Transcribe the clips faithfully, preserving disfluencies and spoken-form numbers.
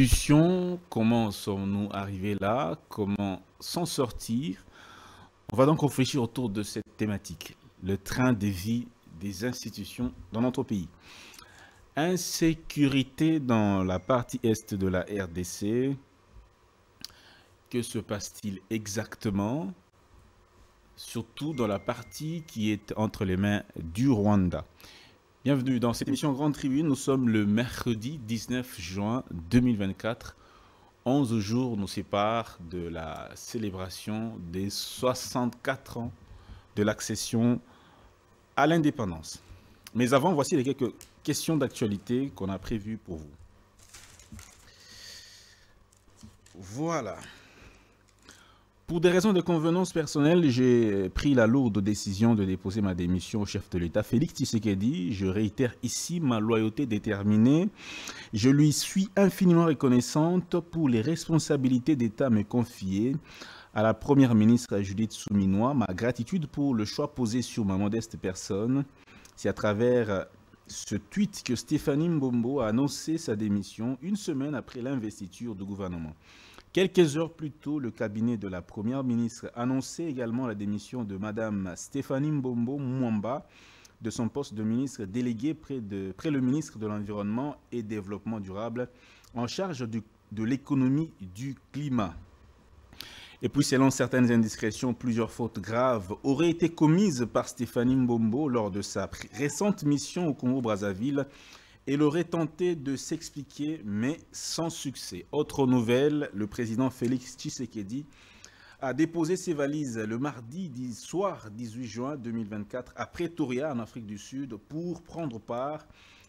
institutions, comment sommes-nous arrivés là, comment s'en sortir? On va donc réfléchir autour de cette thématique, le train de vie des institutions dans notre pays. Insécurité dans la partie est de la R D C. Que se passe-t-il exactement? Surtout dans la partie qui est entre les mains du Rwanda. Bienvenue dans cette émission Grande Tribune. Nous sommes le mercredi dix-neuf juin deux mille vingt-quatre. onze jours nous séparent de la célébration des soixante-quatre ans de l'accession à l'indépendance. Mais avant, voici les quelques questions d'actualité qu'on a prévues pour vous. Voilà. Pour des raisons de convenance personnelle, j'ai pris la lourde décision de déposer ma démission au chef de l'État, Félix Tshisekedi. Je réitère ici ma loyauté déterminée. Je lui suis infiniment reconnaissante pour les responsabilités d'État me confiées. À la première ministre Judith Suminwa, ma gratitude pour le choix posé sur ma modeste personne. C'est à travers ce tweet que Stéphanie Mbombo a annoncé sa démission une semaine après l'investiture du gouvernement. Quelques heures plus tôt, le cabinet de la première ministre annonçait également la démission de Madame Stéphanie Mbombo Mwamba de son poste de ministre délégué près, de, près le ministre de l'Environnement et Développement durable en charge du, de l'économie du climat. Et puis, selon certaines indiscrétions, plusieurs fautes graves auraient été commises par Stéphanie Mbombo lors de sa récente mission au Congo-Brazzaville. Elle aurait tenté de s'expliquer, mais sans succès. Autre nouvelle, le président Félix Tshisekedi a déposé ses valises le mardi soir dix-huit juin deux mille vingt-quatre à Pretoria, en Afrique du Sud, pour prendre part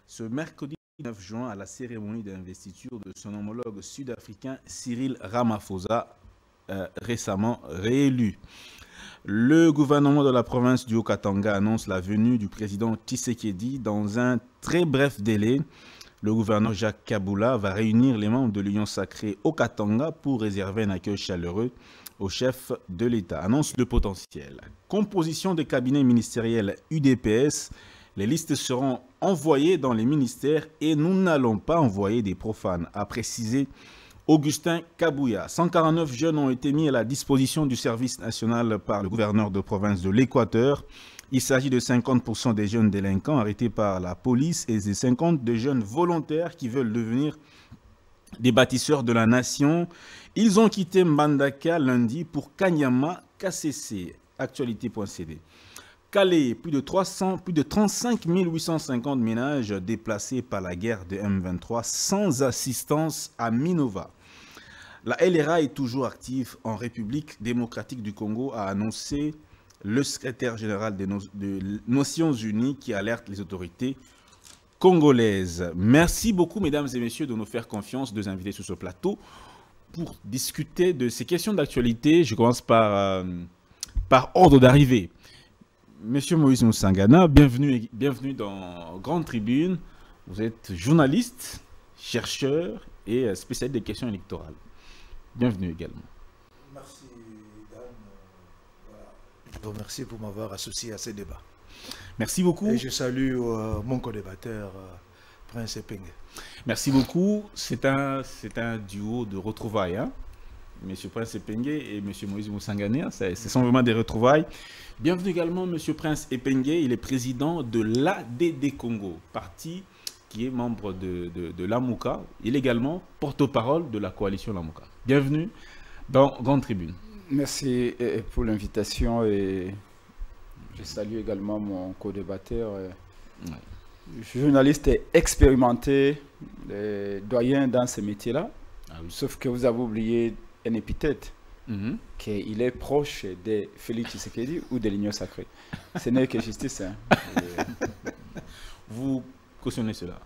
ce mercredi neuf juin à la cérémonie d'investiture de son homologue sud-africain Cyril Ramaphosa, euh, récemment réélu. Le gouvernement de la province du Haut-Katanga annonce la venue du président Tshisekedi dans un très bref délai. Le gouverneur Jacques Kyabula va réunir les membres de l'Union sacrée Haut-Katanga pour réserver un accueil chaleureux au chef de l'État. Annonce de potentiel. Composition des cabinets ministériels U D P S. Les listes seront envoyées dans les ministères et nous n'allons pas envoyer des profanes, a précisé Augustin Kabouya. cent quarante-neuf jeunes ont été mis à la disposition du service national par le gouverneur de province de l'Équateur. Il s'agit de cinquante pour cent des jeunes délinquants arrêtés par la police et de cinquante pour cent des jeunes volontaires qui veulent devenir des bâtisseurs de la nation. Ils ont quitté Mbandaka lundi pour Kanyama K C C. Actualité.cd. Calais, plus de, trente-cinq mille huit cent cinquante ménages déplacés par la guerre de M vingt-trois sans assistance à Minova. La L R A est toujours active en République démocratique du Congo, a annoncé le secrétaire général des Nations Unies qui alerte les autorités congolaises. Merci beaucoup, mesdames et messieurs, de nous faire confiance, de nous inviter sur ce plateau pour discuter de ces questions d'actualité. Je commence par, euh, par ordre d'arrivée. Monsieur Moïse Moussangana, bienvenue, bienvenue dans Grande Tribune. Vous êtes journaliste, chercheur et spécialiste des questions électorales. Bienvenue également. Merci, Dan. Voilà. Je vous remercie pour m'avoir associé à ces débats. Merci beaucoup. Et je salue euh, mon co-débatteur, euh, Prince Epenge. Merci beaucoup. C'est un, c'est un duo de retrouvailles, hein? Monsieur Prince Epenge et Monsieur Moïse Moussangana, ce sont vraiment des retrouvailles. Bienvenue également Monsieur Prince Epenge, il est président de l'A D D Congo, parti qui est membre de, de, de l'AMOUKA. Il est également porte-parole de la coalition l'AMOUKA. Bienvenue dans Grande Tribune. Merci pour l'invitation et je salue également mon co-débatteur, ouais. Journaliste expérimenté, doyen dans ce métier-là, ah oui. Sauf que vous avez oublié un épithète, mm-hmm. qu'il est proche de Félix Tshisekedi ou de l'Union sacrée. Ce n'est que justice. Hein. Et... Vous cautionnez cela?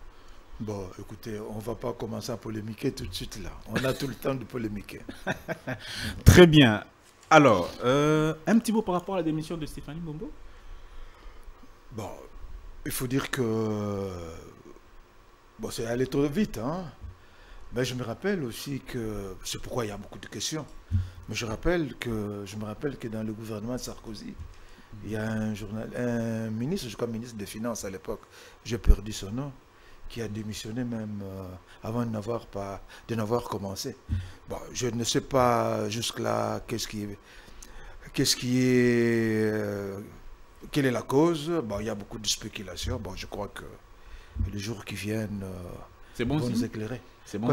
Bon, écoutez, on ne va pas commencer à polémiquer tout de suite là. On a tout le temps de polémiquer. Très bien. Alors, euh, un petit mot par rapport à la démission de Stéphanie Mbombo? Bon, il faut dire que... Bon, c'est allé trop vite, hein. Mais je me rappelle aussi que, c'est pourquoi il y a beaucoup de questions, mais je, rappelle que, je me rappelle que dans le gouvernement de Sarkozy, il y a un, journal, un ministre, je crois ministre des Finances à l'époque, j'ai perdu son nom, qui a démissionné même euh, avant de n'avoir pas de n'avoir commencé. Bon, je ne sais pas jusque-là qu'est-ce qui qu'est-ce qui est euh, quelle est la cause. Bon, il y a beaucoup de spéculations. Bon, je crois que les jours qui viennent euh, c'est bon vont nous éclairer. C'est bon,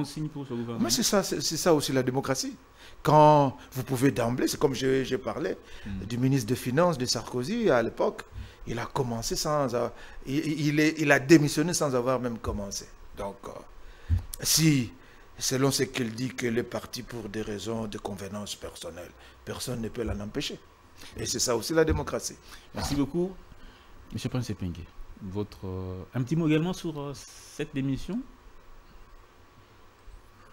bon signe pour ce gouvernement. Mais c'est ça, c'est ça aussi la démocratie. Quand vous pouvez d'emblée, c'est comme j'ai parlé mm. du ministre des Finances de Sarkozy à l'époque, il a commencé sans, il, il, est, il a démissionné sans avoir même commencé. Donc, euh, si, selon ce qu'il dit, qu'elle est partie pour des raisons de convenance personnelle, personne ne peut l'en empêcher. Et c'est ça aussi la démocratie. Merci beaucoup, monsieur Prince Epenge. Votre euh, un petit mot également sur euh, cette démission.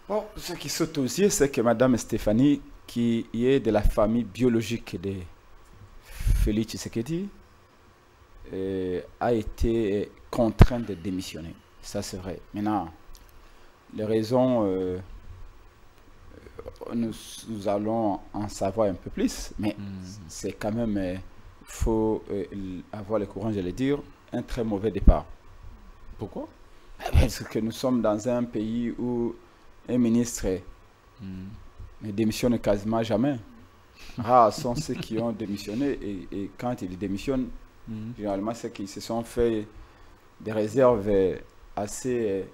Bon, ce qui saute aux yeux, c'est que Madame Stéphanie, qui est de la famille biologique de Félix Tshisekedi, euh, a été contrainte de démissionner. Ça, c'est vrai. Maintenant, les raisons, euh, nous, nous allons en savoir un peu plus, mais mmh. c'est quand même, il euh, faut euh, avoir le courage de le dire, un très mauvais départ. Pourquoi? Parce que nous sommes dans un pays où un ministre mm. ne démissionne quasiment jamais. Rares sont ceux qui ont démissionné, et, et quand ils démissionnent, mm. généralement c'est qu'ils se sont fait des réserves assez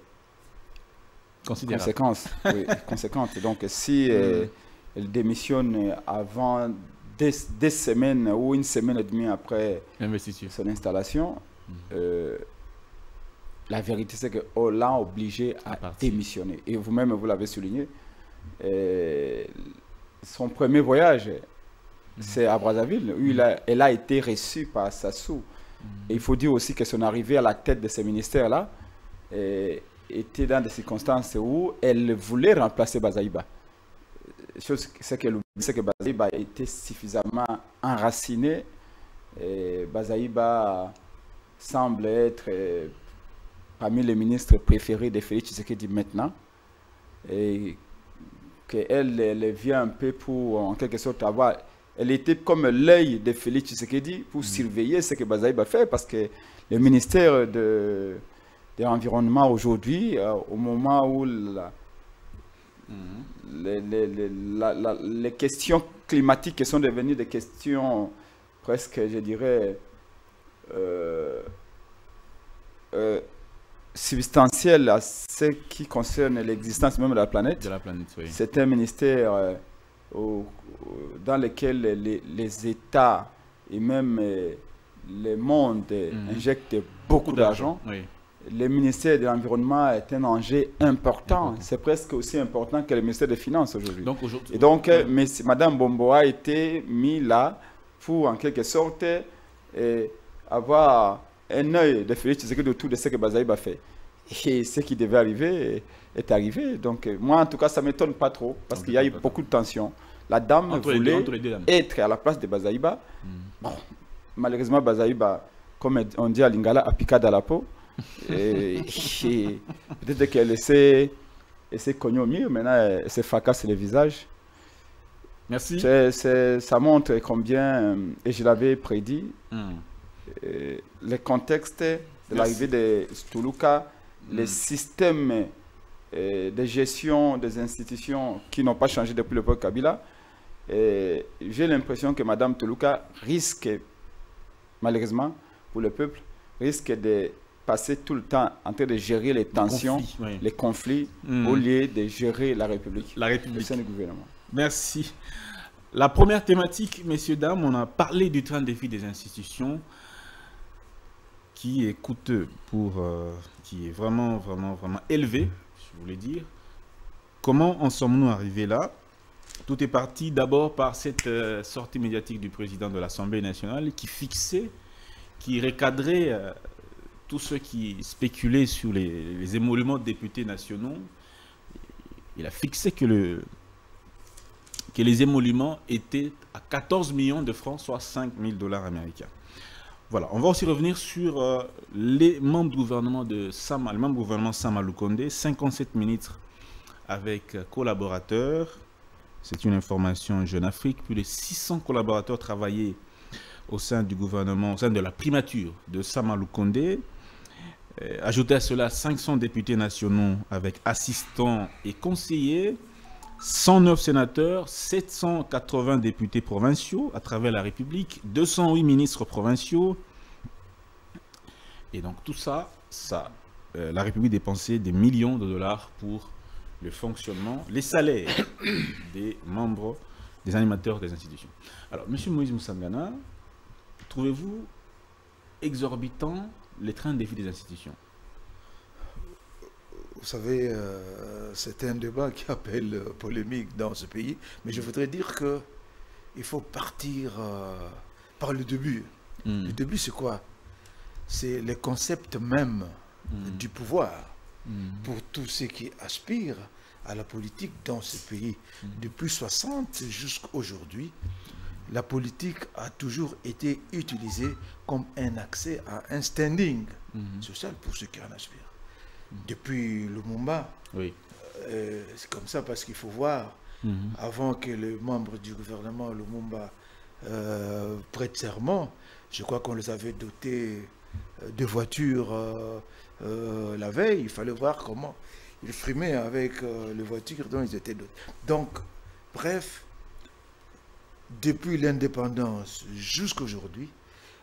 conséquences, oui, conséquentes. Donc si mm. euh, ils démissionnent avant des, des semaines ou une semaine et demie après son installation, mm. euh, la vérité, c'est qu'on l'a obligé à, à démissionner. Et vous-même, vous, vous l'avez souligné, euh, son premier voyage, mmh. c'est à Brazzaville, où mmh. il a, elle a été reçue par Sassou. Mmh. Et il faut dire aussi que son arrivée à la tête de ce ministère-là euh, était dans des circonstances où elle voulait remplacer Bazaïba. Chose c'est qu'elle oublie, c'est que Bazaïba était suffisamment enraciné. Et Bazaïba semble être... Euh, parmi les ministres préférés de Félix Tshisekedi maintenant, et qu'elle elle vient un peu pour, en quelque sorte, avoir... Elle était comme l'œil de Félix Tshisekedi pour mmh. surveiller ce que Bazaïba fait, parce que le ministère de, de l'Environnement aujourd'hui, euh, au moment où la, mmh. les, les, les, la, la, les questions climatiques sont devenues des questions presque, je dirais... Euh, euh, substantiel à ce qui concerne l'existence même de la planète. De la planète, oui. C'est un ministère euh, au, dans lequel les, les États et même euh, le monde mmh. injectent beaucoup, beaucoup d'argent. Oui. Le ministère de l'Environnement est un enjeu important. Mmh. C'est presque aussi important que le ministère des Finances aujourd'hui. Donc, aujourd'hui, et donc, euh, mais, Madame Bombo a été mise là pour, en quelque sorte, euh, avoir... un œil de Félix Tshisekedi autour de ce que Bazaïba fait. Et ce qui devait arriver est arrivé. Donc, moi, en tout cas, ça ne m'étonne pas trop, parce qu'il y a eu beaucoup de tensions. La dame entre voulait deux, deux, être à la place de Bazaïba. Mm. Bon, malheureusement, Bazaïba, comme on dit à Lingala, a piqué dans la peau. Peut-être qu'elle essaie de cogner au mieux, maintenant, elle se fracasse le visage. Merci. C'est, c'est, ça montre combien, et je l'avais prédit, mm. Euh, le contexte de l'arrivée de Stuluka, mm. le système euh, de gestion des institutions qui n'ont pas changé depuis l'époque Kabila, euh, j'ai l'impression que Madame Stuluka risque, malheureusement pour le peuple, risque de passer tout le temps en train de gérer les tensions, les conflits, oui. les conflits mm. au lieu de gérer la République, la République. Au sein du gouvernement. Merci. La première thématique, messieurs, dames, on a parlé du train de vie des institutions, qui est coûteux pour, euh, qui est vraiment, vraiment, vraiment élevé, je voulais dire. Comment en sommes-nous arrivés là? Tout est parti d'abord par cette euh, sortie médiatique du président de l'Assemblée nationale qui fixait, qui recadrait euh, tous ceux qui spéculaient sur les, les émoluments de députés nationaux. Il a fixé que, le, que les émoluments étaient à quatorze millions de francs, soit cinq mille dollars américains. Voilà, on va aussi revenir sur euh, les membres du gouvernement de Sama, le membre du gouvernement Sama Lukonde, cinquante-sept ministres avec euh, collaborateurs. C'est une information Jeune Afrique. Plus de six cents collaborateurs travaillaient au sein du gouvernement, au sein de la primature de Sama Lukonde. Ajoutez à cela cinq cents députés nationaux avec assistants et conseillers, cent neuf sénateurs, sept cent quatre-vingts députés provinciaux à travers la République, deux cent huit ministres provinciaux. Et donc tout ça, ça euh, la République dépensait des millions de dollars pour le fonctionnement, les salaires des membres, des animateurs des institutions. Alors, monsieur Moïse Moussangana, trouvez-vous exorbitant les trains de défi des institutions? Vous savez, euh, c'est un débat qui appelle polémique dans ce pays, mais je voudrais dire que il faut partir euh, par le début. Mmh. Le début, c'est quoi? C'est le concept même mmh. du pouvoir mmh. pour tous ceux qui aspirent à la politique dans ce pays. Mmh. Depuis soixante jusqu'à aujourd'hui, la politique a toujours été utilisée comme un accès à un standing mmh. social pour ceux qui en aspirent. Mmh. Depuis Lumumba, oui. euh, c'est comme ça parce qu'il faut voir, mmh. avant que les membres du gouvernement Lumumba euh, prêtent serment, je crois qu'on les avait dotés de voitures euh, euh, la veille, il fallait voir comment ils frimaient avec euh, les voitures dont ils étaient dotés. Donc, bref, depuis l'indépendance jusqu'à aujourd'hui,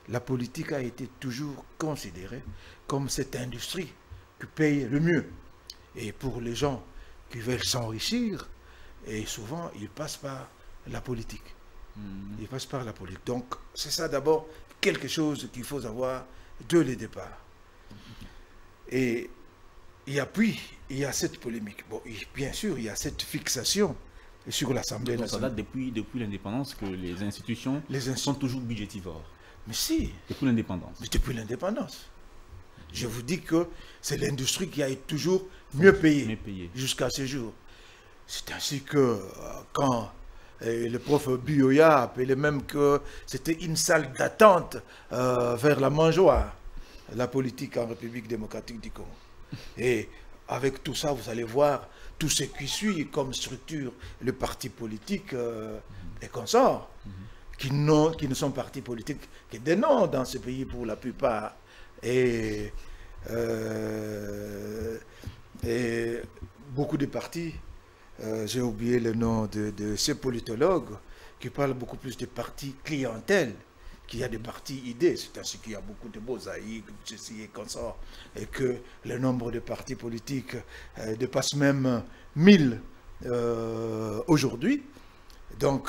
la politique a été toujours considérée comme cette industrie qui paye le mieux. Et pour les gens qui veulent s'enrichir, et souvent, ils passent par la politique. Mmh. Ils passent par la politique. Donc, c'est ça d'abord quelque chose qu'il faut avoir dès le départ. Et, et puis, il y a cette polémique. Bon, et bien sûr, il y a cette fixation sur l'Assemblée nationale. Ça date depuis, depuis l'indépendance que les institutions les inst... sont toujours budgétivores. Mais si. Depuis l'indépendance. Mais depuis l'indépendance. Je vous dis que c'est l'industrie qui a toujours mieux payé, payé. jusqu'à ce jour. C'est ainsi que quand euh, le prof Bioya appelait même que c'était une salle d'attente euh, vers la mangeoire, la politique en République démocratique du Congo. Et avec tout ça, vous allez voir tout ce qui suit comme structure, le parti politique euh, et consorts, qui, qui ne sont partis politiques que des noms dans ce pays pour la plupart. Et, euh, et beaucoup de partis, euh, j'ai oublié le nom de, de ces politologues qui parlent beaucoup plus de partis clientèle qu'il y a des partis idées. C'est ainsi qu'il y a beaucoup de mosaïques, ceci et consorts, et que le nombre de partis politiques euh, dépasse même mille euh, aujourd'hui. Donc,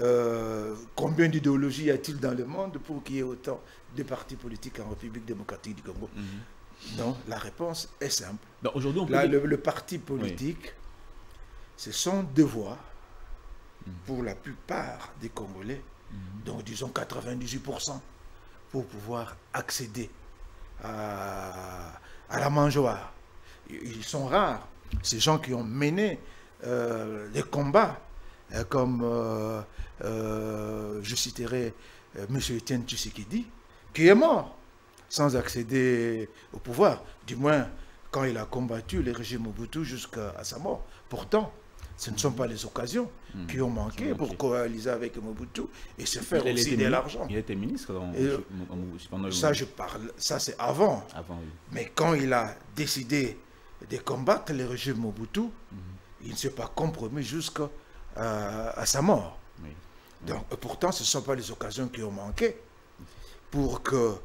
Euh, combien d'idéologies y a-t-il dans le monde pour qu'il y ait autant de partis politiques en République démocratique du Congo? Mm-hmm. Non, la réponse est simple. Ben, aujourd'hui, on peut Là, dire... le, le parti politique, oui. c'est son devoir mm-hmm. pour la plupart des Congolais, mm-hmm. donc disons quatre-vingt-dix-huit pour cent, pour pouvoir accéder à, à la mangeoire. Ils sont rares, ces gens qui ont mené euh, les combats. Comme euh, euh, je citerai euh, M. Etienne Tshisekedi, qui est mort sans accéder au pouvoir, du moins quand il a combattu le régime Mobutu jusqu'à sa mort. Pourtant, ce ne sont pas les occasions mmh. qui ont manqué pour coaliser avec Mobutu et se faire il aussi de l'argent. Il était ministre dans, et, pendant ça, je parle, ça c'est avant. avant oui. Mais quand il a décidé de combattre le régime Mobutu, mmh. il ne s'est pas compromis jusqu'à À, à sa mort. Oui, oui. Donc, pourtant, ce ne sont pas les occasions qui ont manqué pour que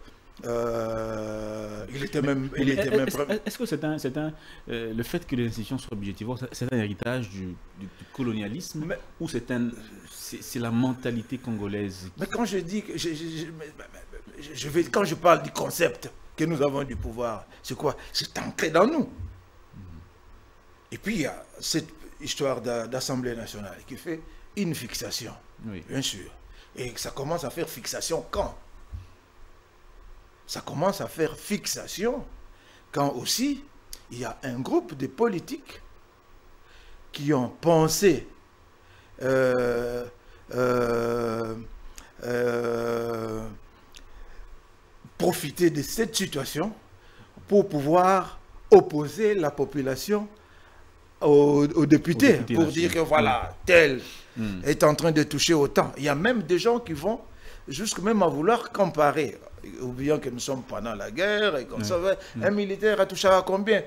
euh, il était mais, même. Est-ce est est que c'est un, c'est un, euh, le fait que les institutions soient objectives, c'est un héritage du, du, du colonialisme mais, ou c'est un, c'est la mentalité congolaise? Qui... Mais quand je dis que je, je, je, je vais, quand je parle du concept que nous avons du pouvoir, c'est quoi? C'est ancré dans nous. Mm. Et puis il y a cette histoire d'Assemblée nationale qui fait une fixation, oui. bien sûr. Et ça commence à faire fixation quand? Ça commence à faire fixation quand aussi il y a un groupe de politiques qui ont pensé euh, euh, euh, profiter de cette situation pour pouvoir opposer la population Aux, aux, députés, aux députés pour dire que voilà, tel mm. est en train de toucher autant. Il y a même des gens qui vont jusqu'à même à vouloir comparer. Oublions que nous sommes pendant la guerre et qu'on mmh. savait, mmh. un militaire a touché à combien,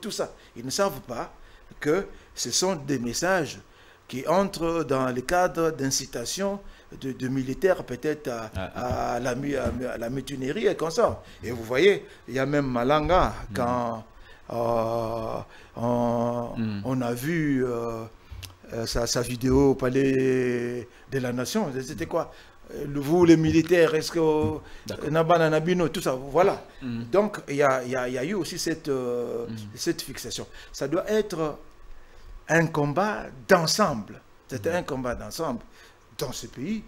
tout ça. Ils ne savent pas que ce sont des messages qui entrent dans le cadre d'incitation de, de militaires peut-être à, ah, à, la, à, à la mutinerie et qu'on sort. Et vous voyez, il y a même Malanga, quand mmh. euh, on, mmh. on a vu euh, sa, sa vidéo au Palais de la Nation, c'était quoi? Vous, les militaires, est-ce que Nabana Nabino, tout ça, voilà. Mm. Donc, il y, y, y a eu aussi cette, euh, mm. cette fixation. Ça doit être un combat d'ensemble. C'est mm. un combat d'ensemble. Dans ce pays,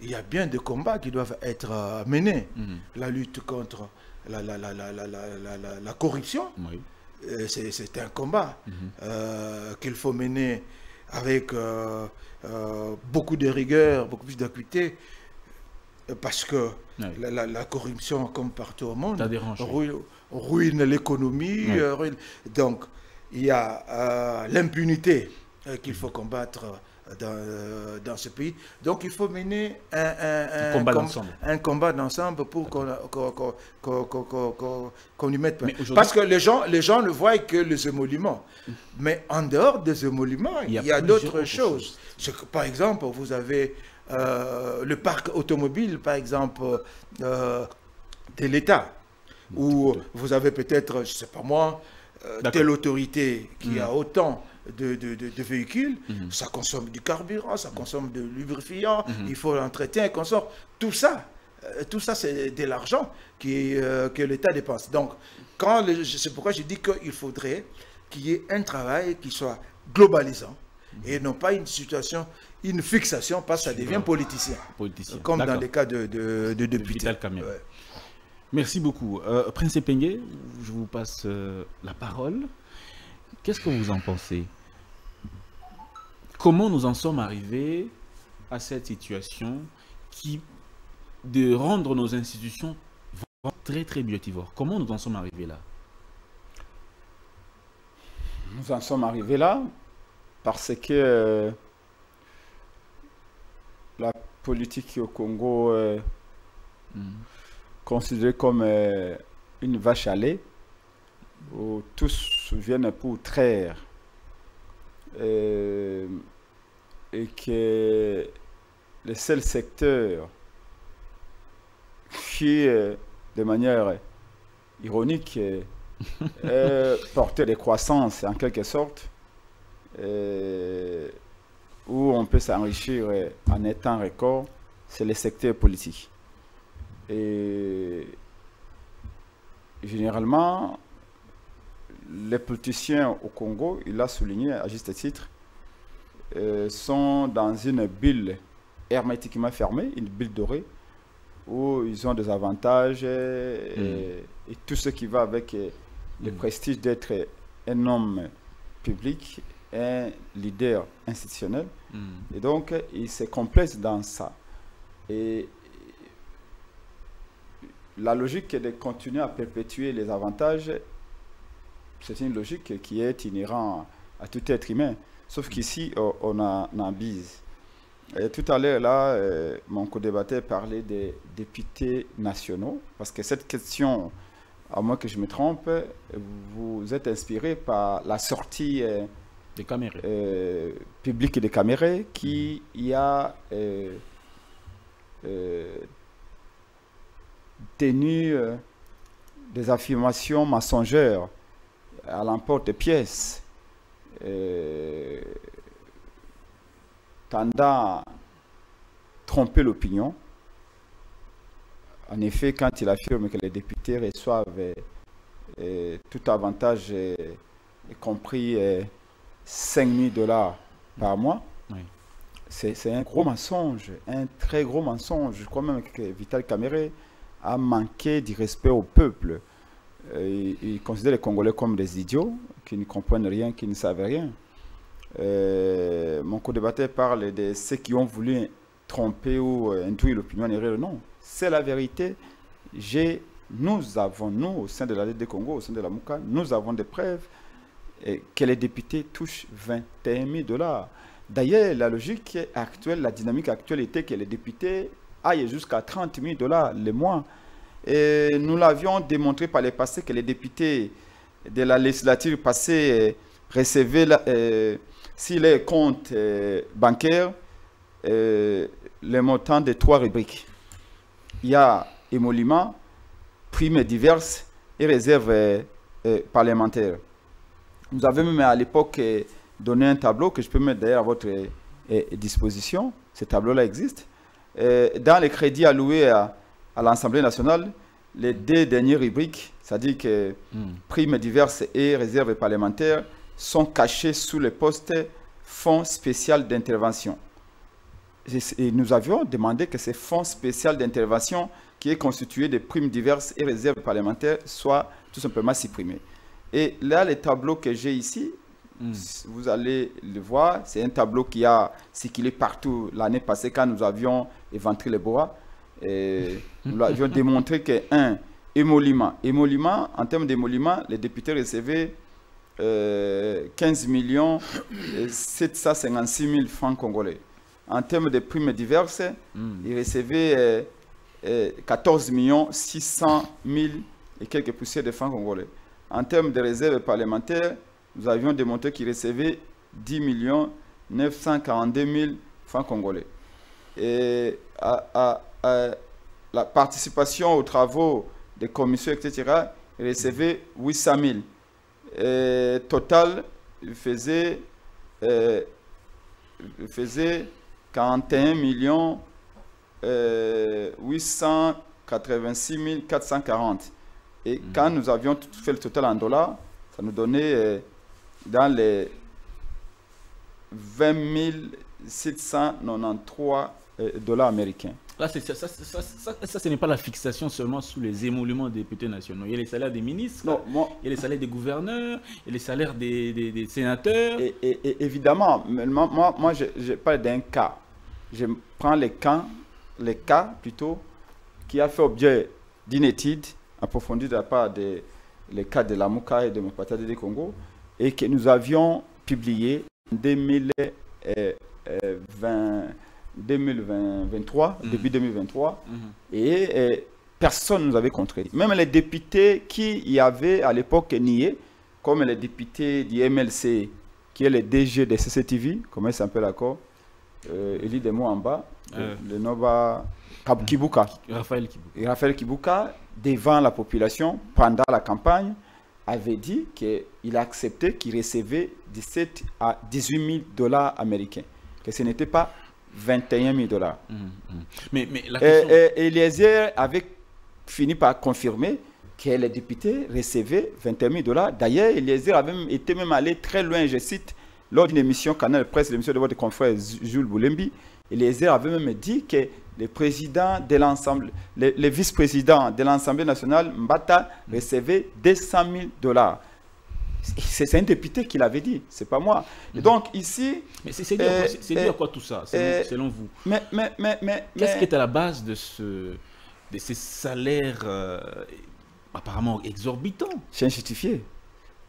il y a bien des combats qui doivent être euh, menés. Mm. La lutte contre la, la, la, la, la, la, la, la corruption, oui. euh, c'est un combat mm. euh, qu'il faut mener avec euh, euh, beaucoup de rigueur, beaucoup plus d'acuité, parce que oui. la, la, la corruption, comme partout au monde, ruine, ruine l'économie. Oui. Euh, ruine... Donc, il y a euh, l'impunité euh, qu'il faut combattre dans, euh, dans ce pays. Donc, il faut mener un, un, un, combat, com d'ensemble. un combat d'ensemble pour qu'on qu'on, qu'on, qu'on, qu'on y mette. Parce que les gens, les gens ne voient que les émoluments. Mais en dehors des émoluments, il y a, a d'autres choses. choses. Que, par exemple, vous avez euh, le parc automobile, par exemple, euh, de l'État, où vous avez peut-être, je ne sais pas moi, euh, telle autorité qui mmh. a autant de, de, de, de véhicules, mmh. ça consomme du carburant, ça consomme de lubrifiant, mmh. il faut l'entretien et qu'on sort. Tout ça, euh, tout ça c'est de l'argent euh, que l'État dépense. Donc, c'est pourquoi je dis qu'il faudrait qu'il y ait un travail qui soit globalisant et non pas une situation, une fixation, parce que ça devient politicien, politicien. Comme dans les cas de, de, de, de députés. Ouais. Merci beaucoup. Euh, Prince Epenge, je vous passe euh, la parole. Qu'est-ce que vous en pensez? Comment nous en sommes arrivés à cette situation qui, de rendre nos institutions très très budgétivores? Comment nous en sommes arrivés là? Nous en sommes arrivés là parce que euh, la politique au Congo euh, mmh. considérée comme euh, une vache à lait où tous viennent pour traire euh, et que le seul secteur qui euh, de manière ironique euh, euh, porter des croissances en quelque sorte euh, où on peut s'enrichir euh, en étant record, c'est le secteur politique. Et généralement les politiciens au Congo, il a souligné à juste titre, euh, sont dans une bulle hermétiquement fermée, une bulle dorée où ils ont des avantages et, mmh. et tout ce qui va avec le prestige d'être un homme public, un leader institutionnel. Mm. Et donc, il se complaisent dans ça. Et la logique de continuer à perpétuer les avantages, c'est une logique qui est inhérente à tout être humain. Sauf qu'ici, on en bise. Et tout à l'heure, là, euh, mon co-débatteur parlait des députés nationaux, parce que cette question... à moins que je me trompe, vous êtes inspiré par la sortie euh, des Kamerhe. Euh, publique des Kamerhe qui mmh. y a euh, euh, tenu euh, des affirmations mensongères à l'emporte-pièce euh, tendant à tromper l'opinion. En effet, quand il affirme que les députés reçoivent eh, eh, tout avantage, eh, y compris eh, cinq mille dollars par mois, oui. c'est un gros mensonge, un très gros mensonge. Je crois même que Vital Kamerhe a manqué du respect au peuple. Euh, il, il considère les Congolais comme des idiots, qui ne comprennent rien, qui ne savent rien. Euh, mon co-débatteur parle de ceux qui ont voulu tromper ou euh, induire l'opinion errée, non. C'est la vérité. J'ai, nous avons, nous, au sein de la Ligue des Congo, au sein de la Mouka, nous avons des preuves eh, que les députés touchent vingt et un mille dollars. D'ailleurs, la logique actuelle, la dynamique actuelle était que les députés aille jusqu'à trente mille dollars le mois. Et nous l'avions démontré par le passé que les députés de la législature passée recevaient, euh, si les comptes euh, bancaires, euh, le montant de trois rubriques. Il y a émoluments, primes diverses et réserves euh, euh, parlementaires. Nous avons même à l'époque euh, donné un tableau que je peux mettre d'ailleurs à votre euh, disposition. Ce tableau-là existe. Euh, dans les crédits alloués à, à l'Assemblée nationale, les deux dernières rubriques, c'est-à-dire que mmh. primes diverses et réserves parlementaires, sont cachés sous le poste fonds spécial d'intervention. Et nous avions demandé que ce fonds spécial d'intervention, qui est constitué de primes diverses et réserves parlementaires, soit tout simplement supprimé. Et là, le tableau que j'ai ici, mm. vous allez le voir, c'est un tableau qui a circulé partout l'année passée quand nous avions éventré le bois. Et nous avions démontré que, un, émolument. Émolument, en termes d'émolument, les députés recevaient Euh, quinze millions sept cent cinquante-six mille francs congolais. En termes de primes diverses, mm. il recevait euh, euh, quatorze millions six cent mille et quelques poussières de francs congolais. En termes de réserves parlementaires, nous avions démontré qu'il recevait dix millions neuf cent quarante-deux mille francs congolais. Et à, à, à la participation aux travaux des commissions, et cetera, il recevait huit cent mille. Et total faisait, euh, faisait quarante et un millions huit cent quatre-vingt-six mille quatre cent quarante. Et mmh. quand nous avions fait le total en dollars, ça nous donnait euh, dans les vingt mille sept cent quatre-vingt-treize euh, dollars américains. Là, ça, ça, ça, ça, ça, ça, ce n'est pas la fixation seulement sous les émoluments des députés nationaux. Il y a les salaires des ministres, non, moi, il y a les salaires des gouverneurs, il y a les salaires des, des, des sénateurs. Et, et, et, évidemment, moi, moi je, je parle d'un cas. Je prends les cas, les cas plutôt, qui a fait objet d'une étude approfondie de la part des les cas de la Mouka et de Mopatade du Congo, et que nous avions publié en deux mille vingt. deux mille vingt-trois, mmh. début deux mille vingt-trois, mmh. et, et personne ne nous avait contredit. Même les députés qui y avaient à l'époque nié, comme les députés du M L C, qui est le D G de C C T V, comment il s'appelle encore, euh, Elie Demo en bas, euh. le Nova Kab Kibuka, Raphaël Kibuka. Et Raphaël Kibuka, devant la population, pendant la campagne, avait dit qu'il acceptait qu'il recevait dix-sept à dix-huit mille dollars américains, que ce n'était pas vingt et un mille dollars. Mmh, mmh. Mais, mais la question... euh, euh, Eliezer avait fini par confirmer que les députés recevaient vingt et un mille dollars. D'ailleurs, Eliezer avait été même allé très loin, je cite, lors d'une émission Canal Presse, l'émission de votre confrère Jules Boulembi. Eliezer avait même dit que le président de l'ensemble, le, le vice-président de l'Assemblée nationale, Mbata, mmh. recevait deux cent mille dollars. C'est un député qui l'avait dit, c'est pas moi. Et donc ici... Mais c'est dire, euh, dire quoi tout ça, selon, euh, selon vous? Mais, mais, mais, mais qu'est-ce qui est à la base de, ce, de ces salaires euh, apparemment exorbitants? C'est injustifié.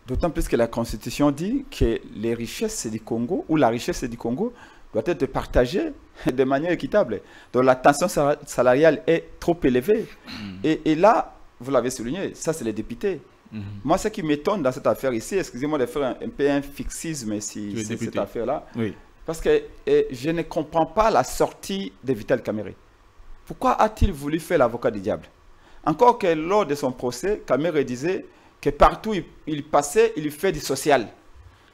D'autant plus que la Constitution dit que les richesses du Congo, ou la richesse du Congo, doit être partagée de manière équitable. Donc la tension salariale est trop élevée. Mmh. Et, et là, vous l'avez souligné, ça c'est les députés. Mmh. Moi, ce qui m'étonne dans cette affaire ici, excusez-moi de faire un, un peu un fixisme si, si cette affaire-là, oui. parce que eh, je ne comprends pas la sortie de Vital Kamerhe. Pourquoi a-t-il voulu faire l'avocat du diable? Encore que lors de son procès, Kamerhe disait que partout il, il passait, il fait du social.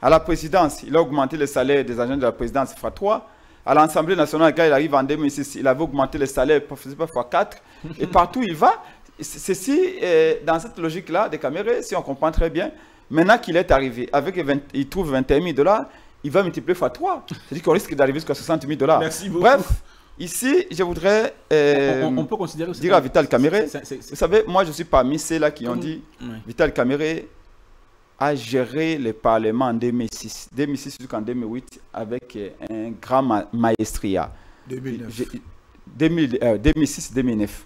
À la présidence, il a augmenté le salaire des agents de la présidence fois trois. À l'Assemblée nationale, quand il arrive en deux mille six, il avait augmenté le salaire fois quatre. Et partout il va... Ceci, eh, dans cette logique-là de Kamerhe, si on comprend très bien, maintenant qu'il est arrivé, avec vingt, il trouve vingt et un mille dollars, il va multiplier fois trois. C'est-à-dire qu'on risque d'arriver jusqu'à soixante mille dollars. Merci beaucoup. Bref, ici, je voudrais eh, on, on, on peut considérer dire à Vital Kamerhe, vous savez, moi je suis parmi ceux-là qui ont dit, oui. Vital Kamerhe a géré le Parlement en deux mille six, deux mille six jusqu'en deux mille huit, avec un grand ma maestria. deux mille neuf.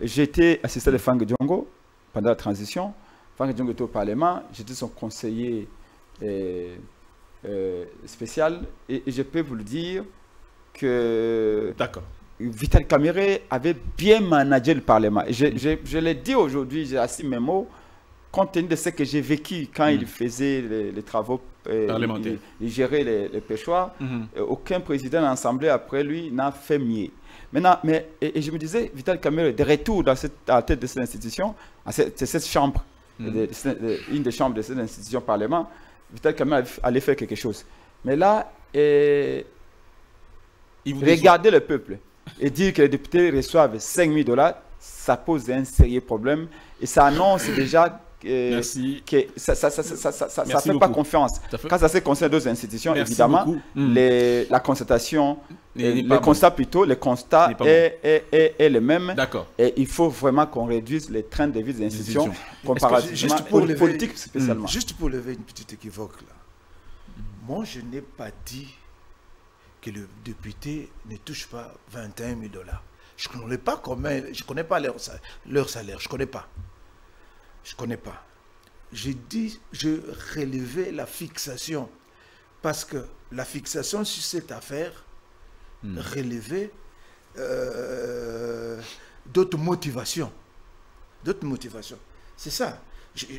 J'étais assisté de Fang Djongo pendant la transition. Fang Djongo était au Parlement, j'étais son conseiller euh, euh, spécial et, et je peux vous le dire que... D'accord. Vital Kamerhe avait bien managé le Parlement. Je, je, je l'ai dit aujourd'hui, j'ai assis mes mots, compte tenu de ce que j'ai vécu quand mmh. il faisait les, les travaux euh, parlementaires, il, il gérait les, les pêchoirs, mmh. aucun président de l'Assemblée après lui n'a fait mieux. Maintenant, mais, et, et je me disais, Vital Kamerhe, de retour dans cette, à la tête de cette institution, à cette, cette chambre, mmh. de, de, de, une des chambres de cette institution Parlement, Vital Kamerhe allait faire quelque chose. Mais là, eh, il vous regardez le peuple. Et dire que les députés reçoivent cinq mille dollars, ça pose un sérieux problème. Et ça annonce déjà que, Merci. que ça ne fait beaucoup. pas confiance. Ça fait... Quand ça se concerne d'autres institutions, Merci évidemment, les, la constatation, le constat bon. plutôt, le constat est, est, est, est, est le même. Et il faut vraiment qu'on réduise les trains de vie des institutions comparativement juste pour aux lever, politiques spécialement. Juste pour lever une petite équivoque, là. Moi, je n'ai pas dit que le député ne touche pas vingt et un mille dollars. Je ne connais pas comment, je connais pas leur salaire, leur salaire, je connais pas. Je connais pas. J'ai dit, je relevais la fixation parce que la fixation sur cette affaire mmh. relevait euh, d'autres motivations, d'autres motivations. C'est ça.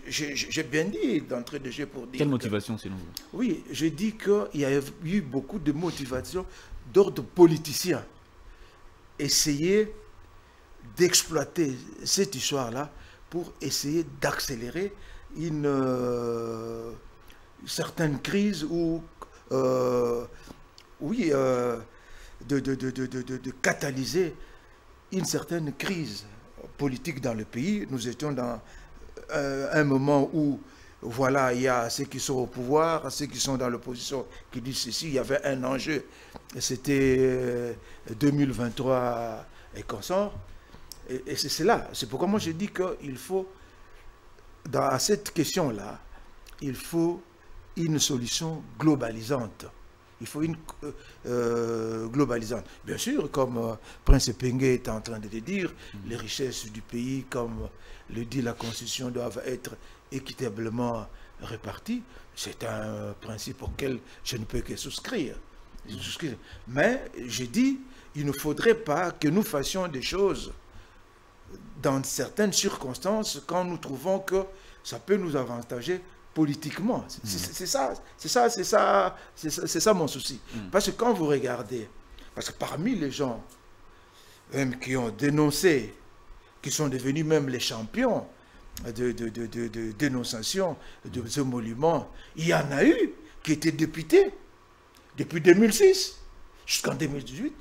J'ai bien dit d'entrée de jeu pour dire... Quelle motivation, que, selon vous? Oui, je dis qu'il y a eu beaucoup de motivations d'ordre politicien. Essayer d'exploiter cette histoire-là pour essayer d'accélérer une euh, certaine crise ou, euh, oui, euh, de, de, de, de, de, de, de catalyser une certaine crise politique dans le pays. Nous étions dans... Euh, un moment où, voilà, il y a ceux qui sont au pouvoir, ceux qui sont dans l'opposition qui disent ceci, il y avait un enjeu, c'était deux mille vingt-trois et qu'on sort. Et, et c'est là, c'est pourquoi moi je dis qu'il faut, dans cette question-là, il faut une solution globalisante. Il faut une euh, globalisante. Bien sûr, comme euh, Prince Epenge est en train de le dire, mmh. les richesses du pays, comme le dit la Constitution, doivent être équitablement réparties. C'est un principe auquel je ne peux que souscrire. Mmh. souscrire. Mais, j'ai dit, il ne faudrait pas que nous fassions des choses dans certaines circonstances quand nous trouvons que ça peut nous avantager politiquement. C'est ça, c'est ça, c'est ça, c'est ça, ça mon souci. Mm. Parce que quand vous regardez, parce que parmi les gens même qui ont dénoncé, qui sont devenus même les champions de, de, de, de, de dénonciation de ce monument, il y en a eu qui étaient députés depuis deux mille six jusqu'en deux mille dix-huit,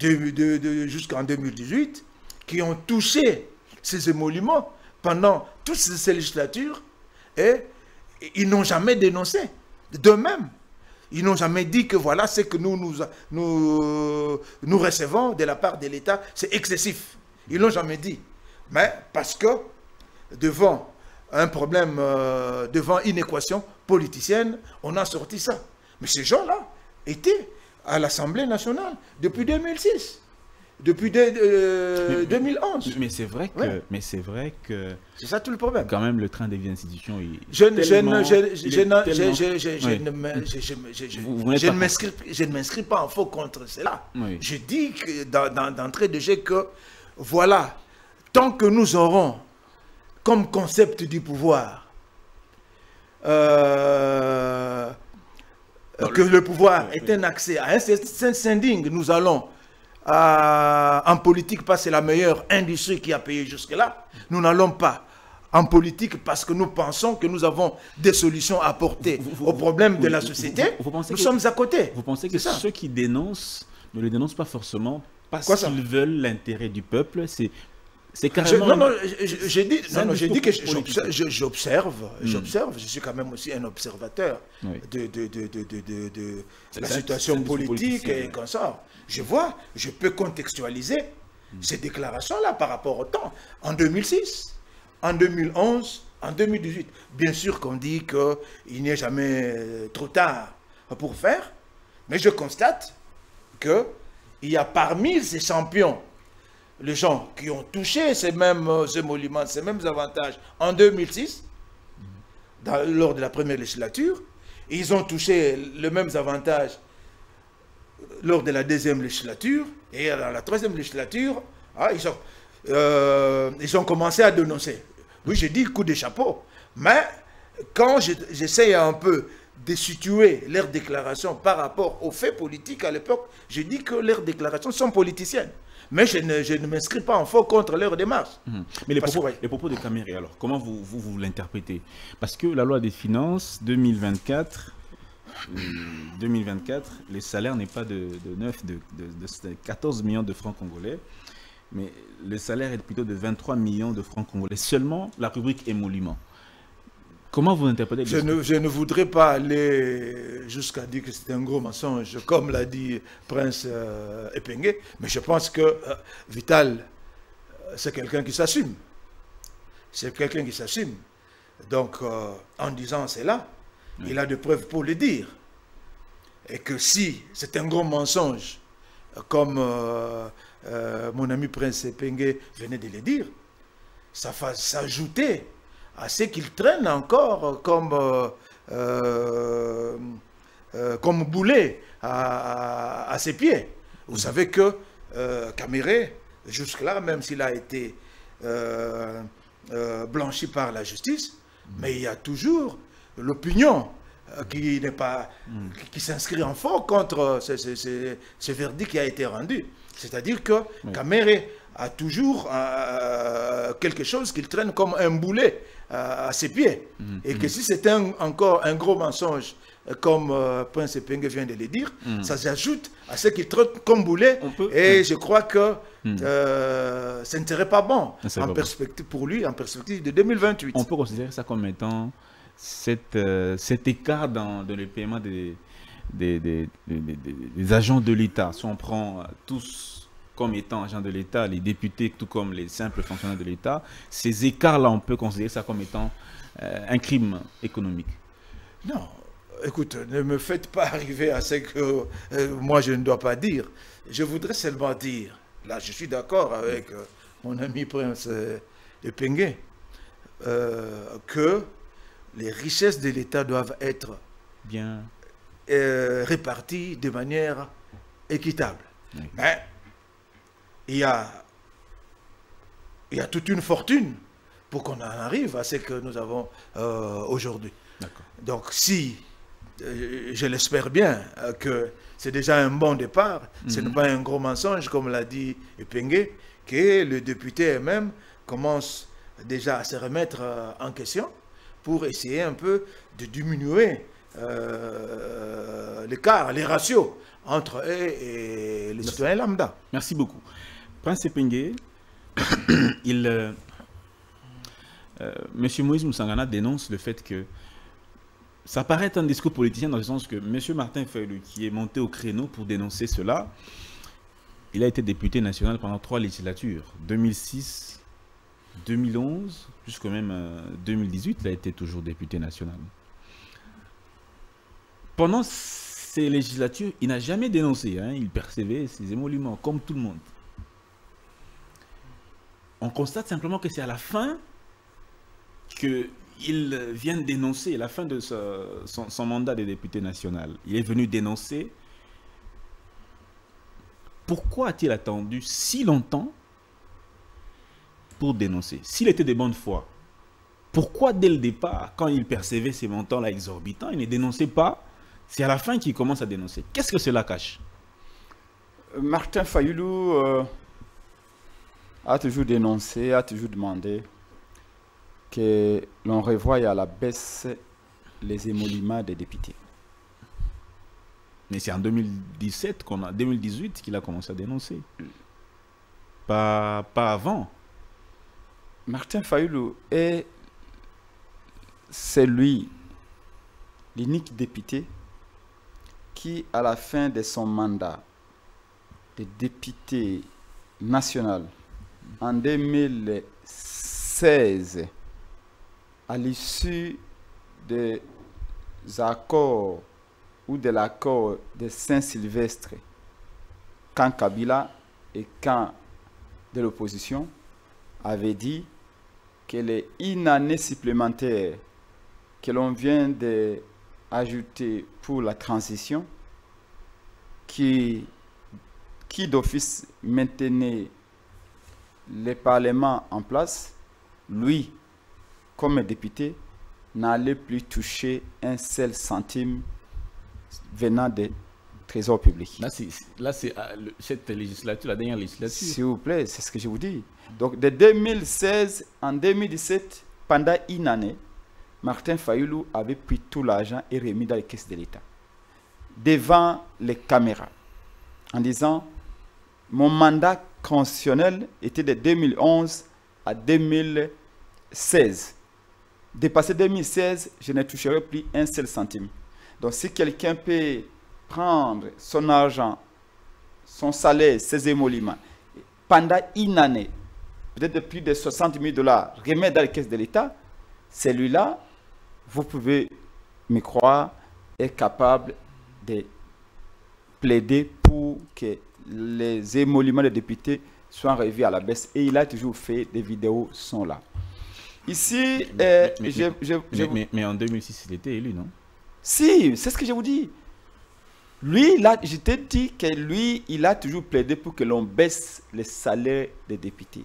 de, de, de, jusqu'en deux mille dix-huit, qui ont touché ces émoluments pendant toutes ces législatures. Et ils n'ont jamais dénoncé. D'eux-mêmes, ils n'ont jamais dit que voilà ce que nous, nous, nous, nous recevons de la part de l'État, c'est excessif. Ils n'ont jamais dit. Mais parce que devant un problème, euh, devant une équation politicienne, on a sorti ça. Mais ces gens-là étaient à l'Assemblée nationale depuis deux mille six. Depuis de, euh, mais, deux mille onze. Mais c'est vrai que... Ouais. Mais c'est vrai que... C'est ça tout le problème. Quand même, le train des institutions, il Je ne m'inscris pas en faux contre cela. Oui. Je dis d'entrée de jeu que, voilà, tant que nous aurons comme concept du pouvoir, euh, que le, le pouvoir oui, est oui. un accès à un standing, nous allons... Euh, en politique parce que c'est la meilleure industrie qui a payé jusque-là. Nous n'allons pas en politique parce que nous pensons que nous avons des solutions à apporter aux problèmes de la société. Vous, vous, vous, vous nous que, sommes à côté. Vous pensez que ça. ceux qui dénoncent ne le dénoncent pas forcément parce qu'ils veulent l'intérêt du peuple? C'est carrément... Je, non, non, j'ai dit, non, non, dit que j'observe, hmm. j'observe, je suis quand même aussi un observateur oui. de, de, de, de, de, de, de la ça, situation politique et ouais. comme ça. Je vois, je peux contextualiser hmm. ces déclarations-là par rapport au temps. En deux mille six, en deux mille onze, en deux mille dix-huit. Bien sûr qu'on dit qu'il n'est jamais trop tard pour faire, mais je constate qu'il y a parmi ces champions les gens qui ont touché ces mêmes émoluments, ces mêmes avantages en deux mille six, dans, lors de la première législature, ils ont touché les mêmes avantages lors de la deuxième législature, et dans la troisième législature, ah, ils, ont, euh, ils ont commencé à dénoncer. Oui, j'ai dit coup de chapeau, mais quand j'essaie un peu de situer leurs déclarations par rapport aux faits politiques à l'époque, je dis que leurs déclarations sont politiciennes. Mais je ne, je ne m'inscris pas en faux contre leur démarche. Mmh. Mais les propos, que, ouais. les propos de Kamerhe, alors, comment vous, vous, vous l'interprétez? Parce que la loi des finances deux mille vingt-quatre, deux mille vingt-quatre les salaires n'est pas de, de neuf, de, de, de quatorze millions de francs congolais, mais le salaire est plutôt de vingt-trois millions de francs congolais. Seulement la rubrique émoluments. Comment vous interprétez? Je ne, je ne voudrais pas aller jusqu'à dire que c'est un gros mensonge, comme l'a dit Prince euh, Epenge, mais je pense que euh, Vital, euh, c'est quelqu'un qui s'assume. C'est quelqu'un qui s'assume. Donc, euh, en disant cela, oui, il a des preuves pour le dire. Et que si c'est un gros mensonge, comme euh, euh, mon ami Prince Epenge venait de le dire, ça va s'ajouter à ce qu'ils traînent encore comme, euh, euh, euh, comme boulet à, à, à ses pieds. Vous savez que euh, Kamerhe, jusque-là, même s'il a été euh, euh, blanchi par la justice, mm. mais il y a toujours l'opinion euh, qui n'est pas, mm. qui, qui s'inscrit en faux contre ce, ce, ce, ce verdict qui a été rendu. C'est-à-dire que oui, Kamerhe a toujours euh, quelque chose qu'il traîne comme un boulet euh, à ses pieds. Mmh, et que mmh. si c'était encore un gros mensonge, comme euh, Prince Epenge vient de le dire, mmh. ça s'ajoute à ce qu'il traîne comme boulet. Peut, et mmh. je crois que mmh. euh, ce ne serait pas bon en pas perspective, bon. pour lui en perspective de deux mille vingt-huit. On peut considérer ça comme étant cette, euh, cet écart dans, dans le paiement des, des, des, des, des, des agents de l'État. Si on prend tous comme étant agents de l'État, les députés, tout comme les simples fonctionnaires de l'État, ces écarts-là, on peut considérer ça comme étant euh, un crime économique. Non, écoute, ne me faites pas arriver à ce que euh, moi je ne dois pas dire. Je voudrais seulement dire, là je suis d'accord avec euh, mon ami Prince Epenge, euh, que les richesses de l'État doivent être bien euh, réparties de manière équitable. Oui. Mais Il y, a, il y a toute une fortune pour qu'on en arrive à ce que nous avons euh, aujourd'hui. Donc si, euh, je l'espère bien, euh, que c'est déjà un bon départ, mm-hmm. ce n'est pas un gros mensonge, comme l'a dit Epenge, que le député même commence déjà à se remettre euh, en question pour essayer un peu de diminuer euh, l'écart, les ratios entre eux et les citoyens lambda. Merci beaucoup. Prince Epenge, il, euh, euh, M. Moïse Moussangana dénonce le fait que ça paraît un discours politicien dans le sens que M. Martin Fayulu, qui est monté au créneau pour dénoncer cela, il a été député national pendant trois législatures, deux mille six, deux mille onze, jusqu'au même euh, deux mille dix-huit, il a été toujours député national. Pendant ces législatures, il n'a jamais dénoncé, hein, il percevait ses émoluments, comme tout le monde. On constate simplement que c'est à la fin qu'il vient dénoncer, à la fin de ce, son, son mandat de député national. Il est venu dénoncer. Pourquoi a-t-il attendu si longtemps pour dénoncer? S'il était de bonne foi, pourquoi dès le départ, quand il percevait ces montants-là exorbitants, il ne dénonçait pas? C'est à la fin qu'il commence à dénoncer. Qu'est-ce que cela cache? Martin Fayulu... Euh... a toujours dénoncé, a toujours demandé que l'on revoie à la baisse les émoluments des députés. Mais c'est en deux mille dix-sept, qu'on a, deux mille dix-huit qu'il a commencé à dénoncer. Pas, pas avant. Martin Fayulu est celui, l'unique député qui, à la fin de son mandat de député national, en deux mille seize, à l'issue des accords ou de l'accord de Saint-Sylvestre, quand Kabila et quand de l'opposition avait dit que les une année supplémentaire que l'on vient d'ajouter pour la transition, qui, qui d'office maintenait les parlements en place, lui, comme député, n'allait plus toucher un seul centime venant des trésors publics. Là, c'est cette législature, la dernière législature. S'il vous plaît, c'est ce que je vous dis. Donc, de deux mille seize en deux mille dix-sept, pendant une année, Martin Fayulu avait pris tout l'argent et remis dans les caisses de l'État, devant les caméras, en disant « Mon mandat constitutionnel était de deux mille onze à deux mille seize. Dépassé deux mille seize, je ne toucherai plus un seul centime. » Donc si quelqu'un peut prendre son argent, son salaire, ses émoluments, pendant une année, peut-être de plus de soixante mille dollars, remettre dans les caisses de l'État, celui-là, vous pouvez me croire, est capable de plaider pour que les émoluments des députés soient revus à la baisse. Et il a toujours fait, des vidéos sont là. Ici, mais, euh, mais, je, je, je... Mais, mais en deux mille six, il était élu, non? Si, c'est ce que je vous dis. Lui, là, je t'ai dit que lui, il a toujours plaidé pour que l'on baisse les salaires des députés.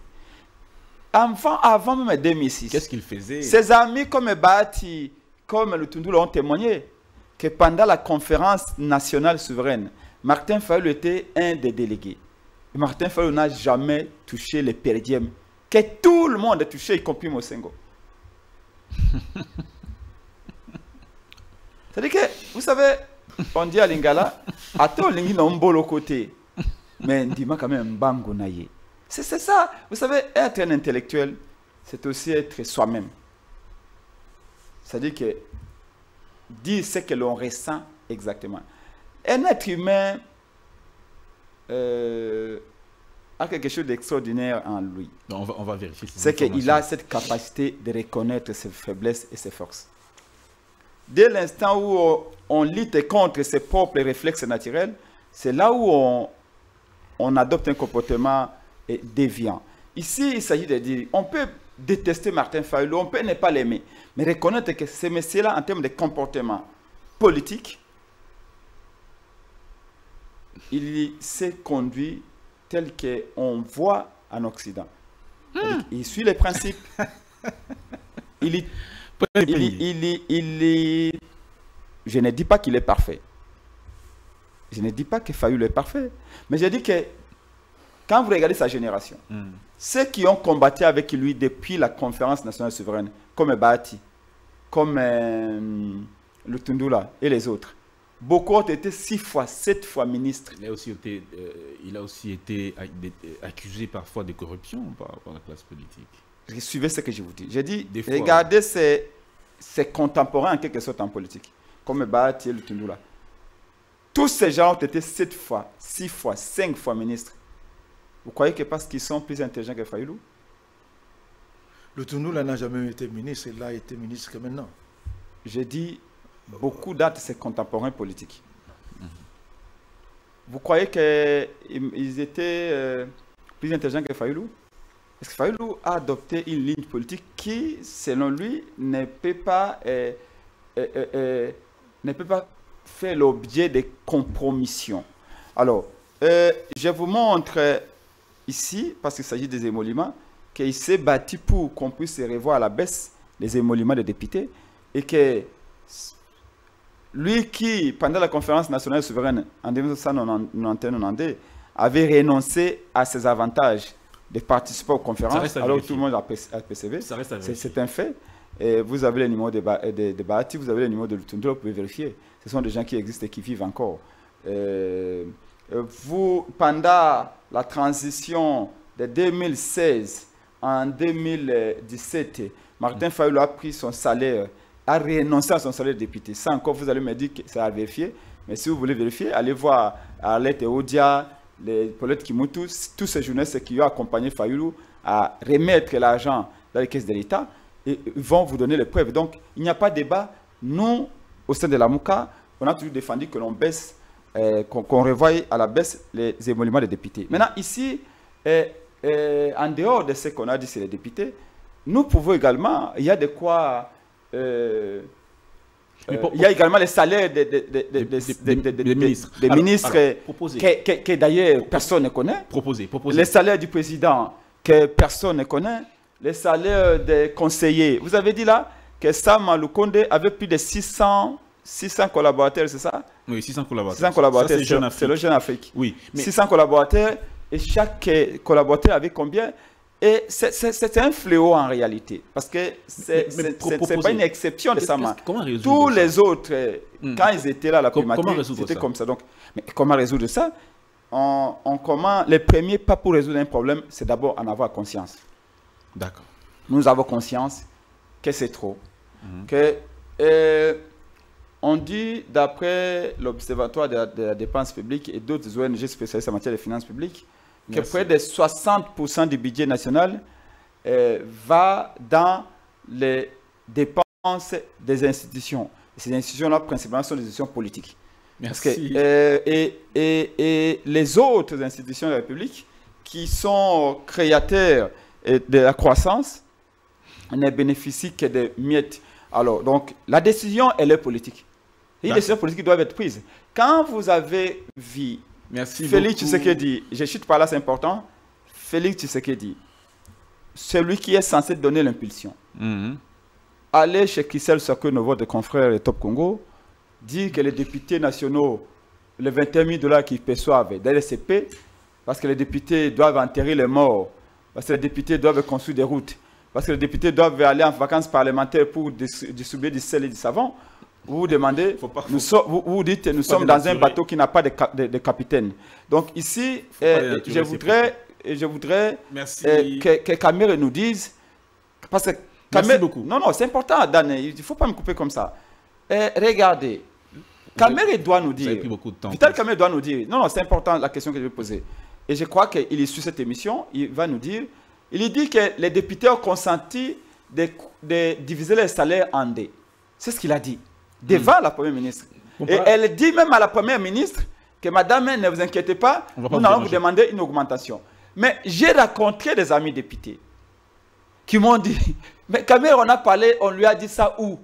Avant, avant même deux mille six, qu'est-ce qu'il faisait? Ses amis comme Bahati, comme Lutundula ont témoigné que pendant la conférence nationale souveraine, Martin Fayulu était un des délégués. Et Martin Fayulu n'a jamais touché les perdièmes que tout le monde a touché, y compris Mosengo. C'est-à-dire que, vous savez, on dit à Lingala, « Attends, Lingala, on boit le côté. » Mais dis-moi quand même, Mbango Naye. C'est ça. Vous savez, être un intellectuel, c'est aussi être soi-même. C'est-à-dire que, dire ce que l'on ressent exactement. Un être humain euh, a quelque chose d'extraordinaire en lui. Non, on, va, on va vérifier. C'est qu'il a cette capacité de reconnaître ses faiblesses et ses forces. Dès l'instant où on lutte contre ses propres réflexes naturels, c'est là où on, on adopte un comportement déviant. Ici, il s'agit de dire, on peut détester Martin Fayulu, on peut ne pas l'aimer, mais reconnaître que ces messieurs-là, en termes de comportement politique, il s'est conduit tel qu'on voit en Occident. Mmh. Il suit les principes. il est... Il, il, il, il, il, je ne dis pas qu'il est parfait. Je ne dis pas que Fayulu est parfait. Mais je dis que quand vous regardez sa génération, mm. ceux qui ont combattu avec lui depuis la conférence nationale souveraine, comme Bahati, comme euh, Lutundula et les autres, beaucoup ont été six fois, sept fois ministres. Il a aussi été, euh, il a aussi été accusé parfois de corruption par, par la classe politique. Suivez ce que je vous dis. J'ai dit, fois, regardez ses, ses contemporains en quelque sorte en politique, comme Bahati et Lutundula. Tous ces gens ont été sept fois, six fois, cinq fois ministres. Vous croyez que parce qu'ils sont plus intelligents que Fayulu? Lutundula n'a jamais été ministre, il a été ministre que maintenant. J'ai dit, beaucoup d'autres ses contemporains politiques. Mm-hmm. Vous croyez qu'ils étaient euh, plus intelligents que Fayulu? Est-ce que Fayulu a adopté une ligne politique qui, selon lui, ne peut pas, euh, euh, euh, euh, ne peut pas faire l'objet de compromissions? Alors, euh, je vous montre ici, parce qu'il s'agit des émoluments, qu'il s'est battu pour qu'on puisse revoir à la baisse les émoluments des députés, et que lui qui, pendant la conférence nationale souveraine en mille neuf cent quatre-vingt-dix-neuf avait renoncé à ses avantages de participer aux conférences, alors tout le monde a P C V. C'est un fait. Et vous avez les numéros de, ba de, de Bahati, vous avez les numéros de Lutundula, vous pouvez vérifier. Ce sont des gens qui existent et qui vivent encore. Euh, vous, pendant la transition de deux mille seize en deux mille dix-sept, Martin mmh. Fayulu a pris son salaire, a renoncé à son salaire de député. Ça encore, vous allez me dire que ça a vérifié. Mais si vous voulez vérifier, allez voir Arlette et Odia, les Paulette Kimoutou, tous ces journalistes qui ont accompagné Fayulu à remettre l'argent dans les caisses de l'État, et vont vous donner les preuves. Donc, il n'y a pas de débat. Nous, au sein de la MOUCA, on a toujours défendu que l'on baisse, euh, qu'on qu'on revoie à la baisse les émoluments des députés. Maintenant, ici, euh, euh, en dehors de ce qu'on a dit sur les députés, nous pouvons également, il y a de quoi euh, Euh, il y a également les salaires des, des, des, des, des, des, des, des ministres, des ministres que, que d'ailleurs personne ne connaît. Proposer, proposer. Les salaires du président que personne ne connaît. Les salaires des conseillers. Vous avez dit là que Sama Lukonde avait plus de six cents collaborateurs, c'est ça? Oui, six cents collaborateurs. six cents collaborateurs, c'est le Jeune Afrique. Oui, mais... six cents collaborateurs et chaque collaborateur avait combien? Et c'est un fléau en réalité, parce que c'est pas une exception de Sama. Tous ça? les autres, mmh. quand ils étaient là, la primature, c'était comme ça. Donc, mais comment résoudre ça? On, on commence, les premiers pas pour résoudre un problème, c'est d'abord en avoir conscience. D'accord. Nous avons conscience que c'est trop. Mmh. Que, euh, on dit, d'après l'Observatoire de, de la dépense publique et d'autres O N G spécialisées en matière de finances publiques, que Merci. près de soixante pour cent du budget national euh, va dans les dépenses des institutions. Ces institutions-là, principalement, sont des institutions politiques. Merci. Parce que, euh, et, et, et les autres institutions de la République qui sont créateurs de la croissance ne bénéficient que des miettes. Alors, donc, la décision, elle est politique. Et les décisions politiques doivent être prises. Quand vous avez vu... Merci Félix Tshisekedi, je chute par là, c'est important. Félix Tshisekedi, celui qui est censé donner l'impulsion. Mm-hmm. Allez chez Kissel Sakono, votre confrère et Top Congo, dit que les députés nationaux, les vingt et un mille dollars qu'ils perçoivent dans les C P, parce que les députés doivent enterrer les morts, parce que les députés doivent construire des routes, parce que les députés doivent aller en vacances parlementaires pour distribuer du sel et du savon. Vous vous demandez, faut pas, faut, nous so, vous, vous dites, nous sommes dans un bateau qui n'a pas de, cap, de, de capitaine. Donc ici, euh, je voudrais, je voudrais euh, que, que Kamerhe nous dise, parce que Kamerhe, Merci beaucoup. non non, c'est important, Dan, il ne faut pas me couper comme ça. Euh, regardez, Kamerhe doit nous dire, Vital Kamerhe doit nous dire, non non, c'est important la question que je vais poser. Et je crois qu'il est sur cette émission, il va nous dire, il dit que les députés ont consenti de, de diviser les salaires en deux. C'est ce qu'il a dit. Devant mmh. la première ministre. On et parle... elle dit même à la première ministre que madame, ne vous inquiétez pas, pas nous allons vous demander une augmentation. Mais j'ai rencontré des amis députés qui m'ont dit, mais Kamerhe, on a parlé, on lui a dit ça où?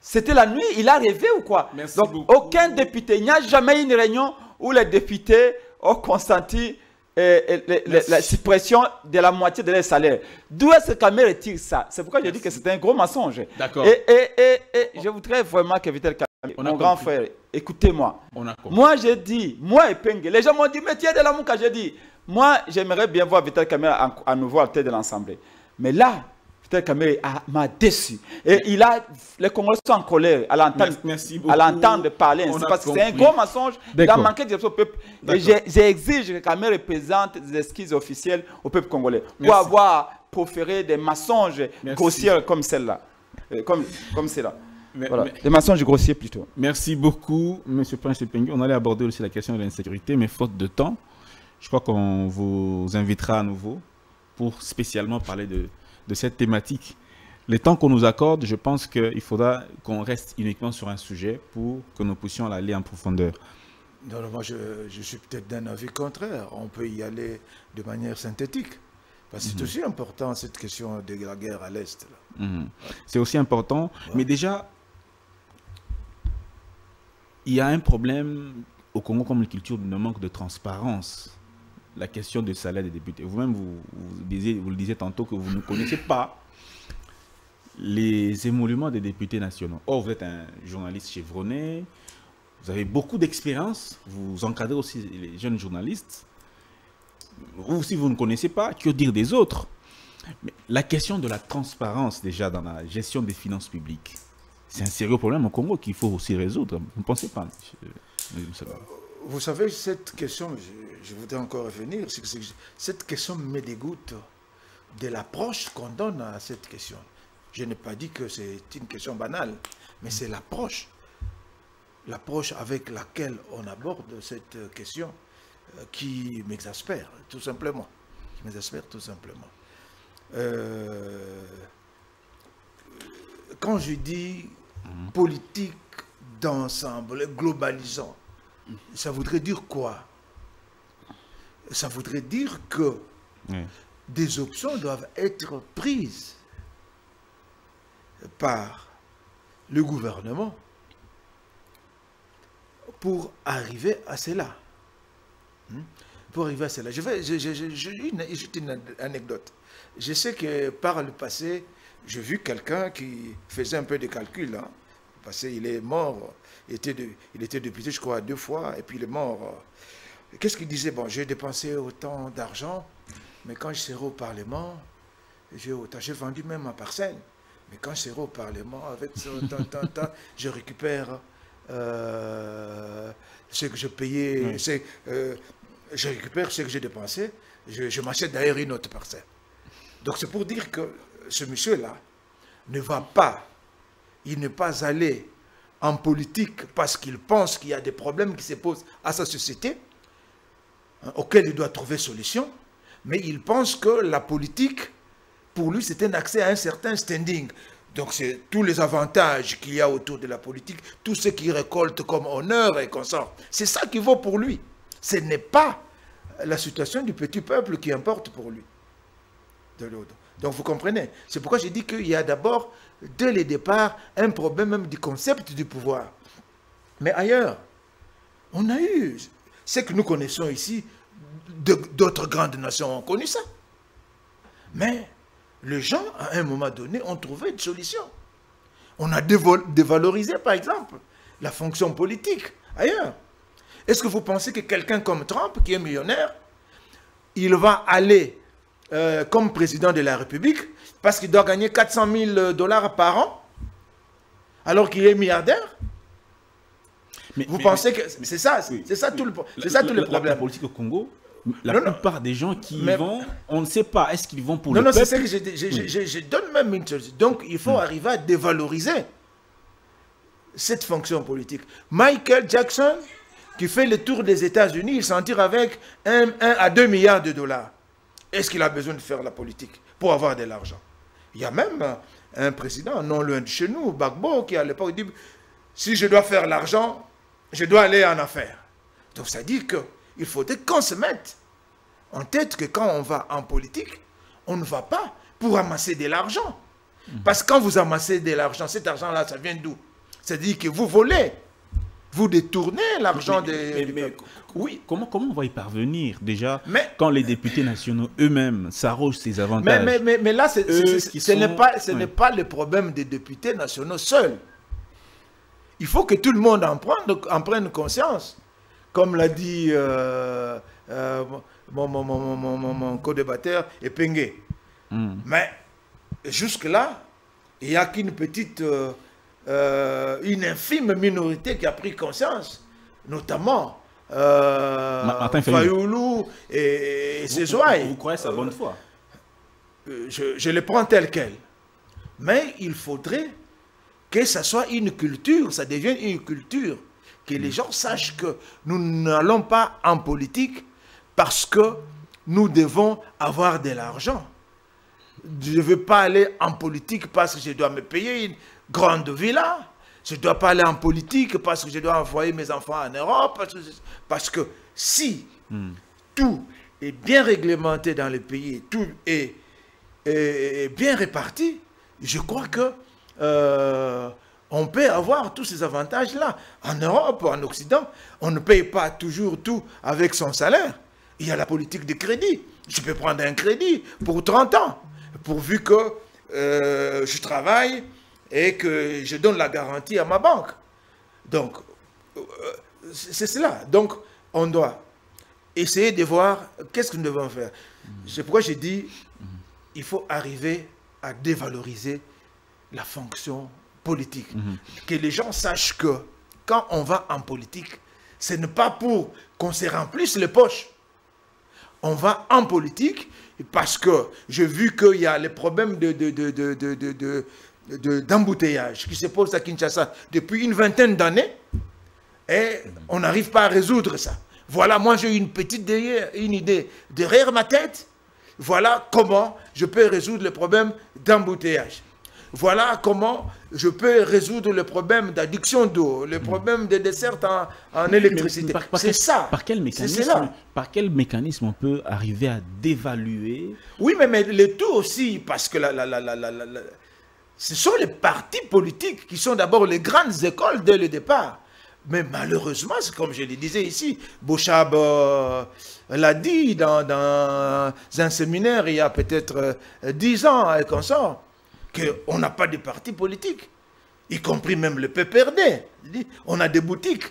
C'était la nuit, il a rêvé ou quoi? Merci Donc beaucoup. Aucun député, il n'y a jamais une réunion où les députés ont consenti euh, euh, les, les, la suppression de la moitié de leur salaire. D'où est-ce que Kamerhe tire ça? C'est pourquoi Merci. je dis que c'est un gros mensonge. D'accord. Et, et, et, et bon. je voudrais vraiment que Vital Kamerhe, mon grand frère, écoutez-moi. Moi, j'ai dit, moi, Epenge, les gens m'ont dit, mais tiens de la mouka, j'ai dit, moi, j'aimerais bien voir Vital Kamerhe à nouveau à tête de l'Assemblée. Mais là, Vital Kamerhe m'a déçu. Et il a, les Congolais sont en colère à l'entendre parler ainsi, parce que c'est un gros mensonge d'un manquer de au peuple. Et j'exige que Kamerhe présente des excuses officielles au peuple congolais Merci. pour avoir proféré des mensonges grossiers comme celle-là. Euh, comme comme c'est là. Mais, voilà. mais, les mensonges grossiers plutôt. Merci beaucoup, M. Prince Epenge. On allait aborder aussi la question de l'insécurité, mais faute de temps, je crois qu'on vous invitera à nouveau pour spécialement parler de, de cette thématique. Le temps qu'on nous accorde, je pense qu'il faudra qu'on reste uniquement sur un sujet pour que nous puissions aller en profondeur. Non, non moi, je, je suis peut-être d'un avis contraire. On peut y aller de manière synthétique. C'est aussi important cette question de la guerre à l'Est. Mmh. C'est aussi important. Ouais. Mais déjà, il y a un problème au Congo comme la culture de manque de transparence. La question du salaire des députés. Vous-même, vous, vous, disiez, vous le disiez tantôt que vous ne connaissez pas les émoluments des députés nationaux. Or, vous êtes un journaliste chevronné, vous avez beaucoup d'expérience, vous encadrez aussi les jeunes journalistes. Ou si vous ne connaissez pas, que dire des autres? Mais la question de la transparence déjà dans la gestion des finances publiques, c'est un sérieux problème au Congo qu'il faut aussi résoudre. Vous ne pensez pas? Vous savez, cette question, je, je voudrais encore revenir, que cette question me dégoûte de l'approche qu'on donne à cette question. Je n'ai pas dit que c'est une question banale, mais c'est l'approche, l'approche avec laquelle on aborde cette question qui m'exaspère, tout simplement. Qui m'exaspère, tout simplement. Euh, quand je dis politique d'ensemble, globalisant, ça voudrait dire quoi? Ça voudrait dire que oui. des options doivent être prises par le gouvernement pour arriver à cela. Hmm? Pour arriver à cela. Je vais, je, je, je, je, une, juste une anecdote. Je sais que par le passé, j'ai vu quelqu'un qui faisait un peu de calcul. Hein, parce qu'il est mort, il était, de, il était député, je crois, deux fois, et puis il est mort. Qu'est-ce qu'il disait? Bon, j'ai dépensé autant d'argent, mais quand je serai au Parlement, j'ai vendu même ma parcelle. Mais quand je serai au Parlement, avec ce temps, temps, temps, je récupère euh, ce que je payais, oui. euh, je récupère ce que j'ai dépensé, je, je m'achète d'ailleurs une autre parcelle. Donc c'est pour dire que ce monsieur-là ne va pas, il n'est pas allé en politique parce qu'il pense qu'il y a des problèmes qui se posent à sa société, hein, auxquels il doit trouver solution, mais il pense que la politique, pour lui, c'est un accès à un certain standing. Donc, c'est tous les avantages qu'il y a autour de la politique, tout ce qu'il récolte comme honneur et consort. C'est ça qui vaut pour lui. Ce n'est pas la situation du petit peuple qui importe pour lui. De l'autre. Donc, vous comprenez. C'est pourquoi j'ai dit qu'il y a d'abord, dès le départ, un problème même du concept du pouvoir. Mais ailleurs, on a eu ce que nous connaissons ici, d'autres grandes nations ont connu ça. Mais les gens, à un moment donné, ont trouvé une solution. On a dévalorisé, par exemple, la fonction politique ailleurs. Est-ce que vous pensez que quelqu'un comme Trump, qui est millionnaire, il va aller euh, comme président de la République parce qu'il doit gagner quatre cent mille dollars par an, alors qu'il est milliardaire? Mais, vous mais, pensez mais, que... C'est ça, oui, c'est ça, oui, tout le, la, ça tout le problème. La politique au Congo, la non, plupart non, des gens qui mais, y vont, on ne sait pas, est-ce qu'ils vont pour non, le non, peuple? Non, non, c'est ça que je, je, oui. je, je, je donne même une chose. Donc, il faut mm. arriver à dévaloriser cette fonction politique. Michael Jackson, qui fait le tour des États-Unis, il s'en tire avec un à deux milliards de dollars. Est-ce qu'il a besoin de faire la politique pour avoir de l'argent? Il y a même un président, non loin de chez nous, Bagbo, qui à l'époque dit, si je dois faire l'argent, je dois aller en affaires. Donc, ça dit que il faudrait qu'on se mette en tête que quand on va en politique, on ne va pas pour amasser de l'argent. Parce que quand vous amassez de l'argent, cet argent-là, ça vient d'où? C'est-à-dire que vous volez, vous détournez l'argent des... Mais, mais, oui. comment, comment on va y parvenir déjà mais, quand les députés nationaux eux-mêmes s'arrogent ces avantages? Mais, mais, mais, mais là, ce n'est pas, ouais. pas le problème des députés nationaux seuls. Il faut que tout le monde en prenne, en prenne conscience. Comme l'a dit euh, euh, mon, mon, mon, mon, mon, mon co-débatteur, Epenge. Mm. Mais jusque-là, il n'y a qu'une petite, euh, euh, une infime minorité qui a pris conscience, notamment euh, Fayulu et, et ses ouailles. Vous, vous croyez sa bonne foi? euh, je, je les prends telles quelles. Mais il faudrait que ça soit une culture, ça devienne une culture. Que les gens sachent que nous n'allons pas en politique parce que nous devons avoir de l'argent. Je ne veux pas aller en politique parce que je dois me payer une grande villa. Je ne dois pas aller en politique parce que je dois envoyer mes enfants en Europe. Parce que, parce que si mm. tout est bien réglementé dans le pays, tout est, est, est bien réparti, je crois que... Euh, on peut avoir tous ces avantages-là. En Europe, en Occident, on ne paye pas toujours tout avec son salaire. Il y a la politique de crédit. Je peux prendre un crédit pour trente ans, pourvu que euh, je travaille et que je donne la garantie à ma banque. Donc, euh, c'est cela. Donc, on doit essayer de voir qu'est-ce que nous devons faire. C'est pourquoi j'ai dit, il faut arriver à dévaloriser la fonction politique. Mmh. Que les gens sachent que quand on va en politique, ce n'est pas pour qu'on se remplisse les poches. On va en politique parce que j'ai vu qu'il y a les problèmes de, de, de, de, de, de, de, de, d'embouteillage qui se posent à Kinshasa depuis une vingtaine d'années et on n'arrive pas à résoudre ça. Voilà, moi j'ai une petite derrière, une idée derrière ma tête. Voilà comment je peux résoudre le problème d'embouteillage. Voilà comment je peux résoudre le problème d'addiction d'eau, le problème de dessert en, en électricité. C'est ça. Par quel mécanisme, par quel mécanisme on peut arriver à dévaluer? Oui, mais, mais le tout aussi, parce que la, la, la, la, la, la, Ce sont les partis politiques qui sont d'abord les grandes écoles dès le départ. Mais malheureusement, comme je le disais ici, Bouchab euh, l'a dit dans, dans un séminaire il y a peut-être dix ans et qu'on sort, qu'on n'a pas de parti politique, y compris même le P P R D. On a des boutiques.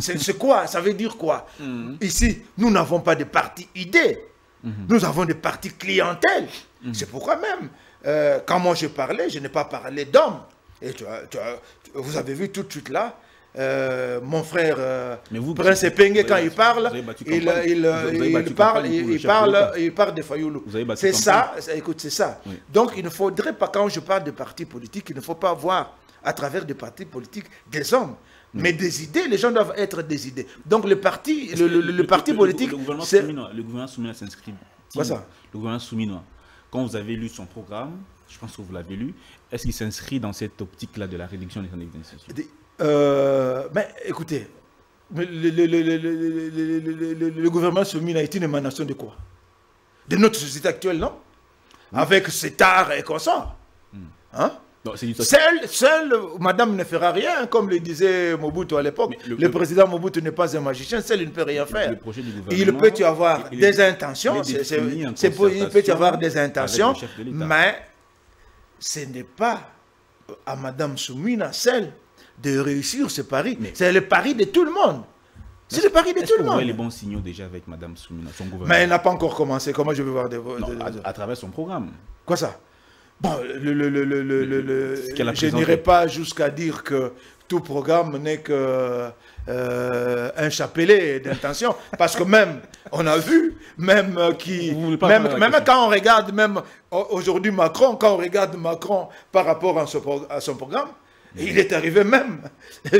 C'est quoi? Ça veut dire quoi? Mmh. Ici, nous n'avons pas de parti idée. Mmh. Nous avons des partis clientèle. Mmh. C'est pourquoi même, euh, quand moi je parlais, je n'ai pas parlé d'hommes. Et tu as, tu as, vous avez vu tout de suite là, Euh, mon frère euh, mais vous, Prince Epenge, quand il parle, il, il, il parle, il, il parle, il parle de Fayulu. C'est ça, écoute, c'est ça. Oui. Donc il ne faudrait pas, quand je parle de partis politiques, il ne faut pas voir à travers des partis politiques des hommes, oui. mais des idées. Les gens doivent être des idées. Donc le parti, le, le, le, le parti le, politique, le, le gouvernement Souminois, le gouvernement Souminois s'inscrit. Quoi ça? Le gouvernement Souminois. Quand vous avez lu son programme, je pense que vous l'avez lu. Est-ce qu'il s'inscrit dans cette optique-là de la réduction des conflits d'institutions? Euh, mais écoutez, le, le, le, le, le, le, le, le gouvernement Souminois est une émanation de quoi? De notre société actuelle, non? mmh. Avec cet art et consort. Mmh. Hein? Seule, seule, madame ne fera rien, comme le disait Mobutu à l'époque. Le, le président Mobutu n'est pas un magicien, seul il ne peut rien faire. Le projet du il peut y avoir il, des intentions, il, est, est, il peut y avoir des intentions, mais ce n'est pas à madame Souminois seule de réussir ce pari. C'est le pari de tout le monde. C'est le pari de tout le monde. Vous voyez les bons signaux déjà avec madame Souminois, son gouvernement? Mais elle n'a pas encore commencé. Comment je vais voir des... Non, des... À, à travers son programme. Quoi ça? Bon, le, le, le, le, le, le, je n'irai pas jusqu'à dire que tout programme n'est que euh, un chapelet d'intention, parce que même, on a vu, même, qui, même, même quand on regarde, même aujourd'hui Macron, quand on regarde Macron par rapport à son, à son programme, il est arrivé même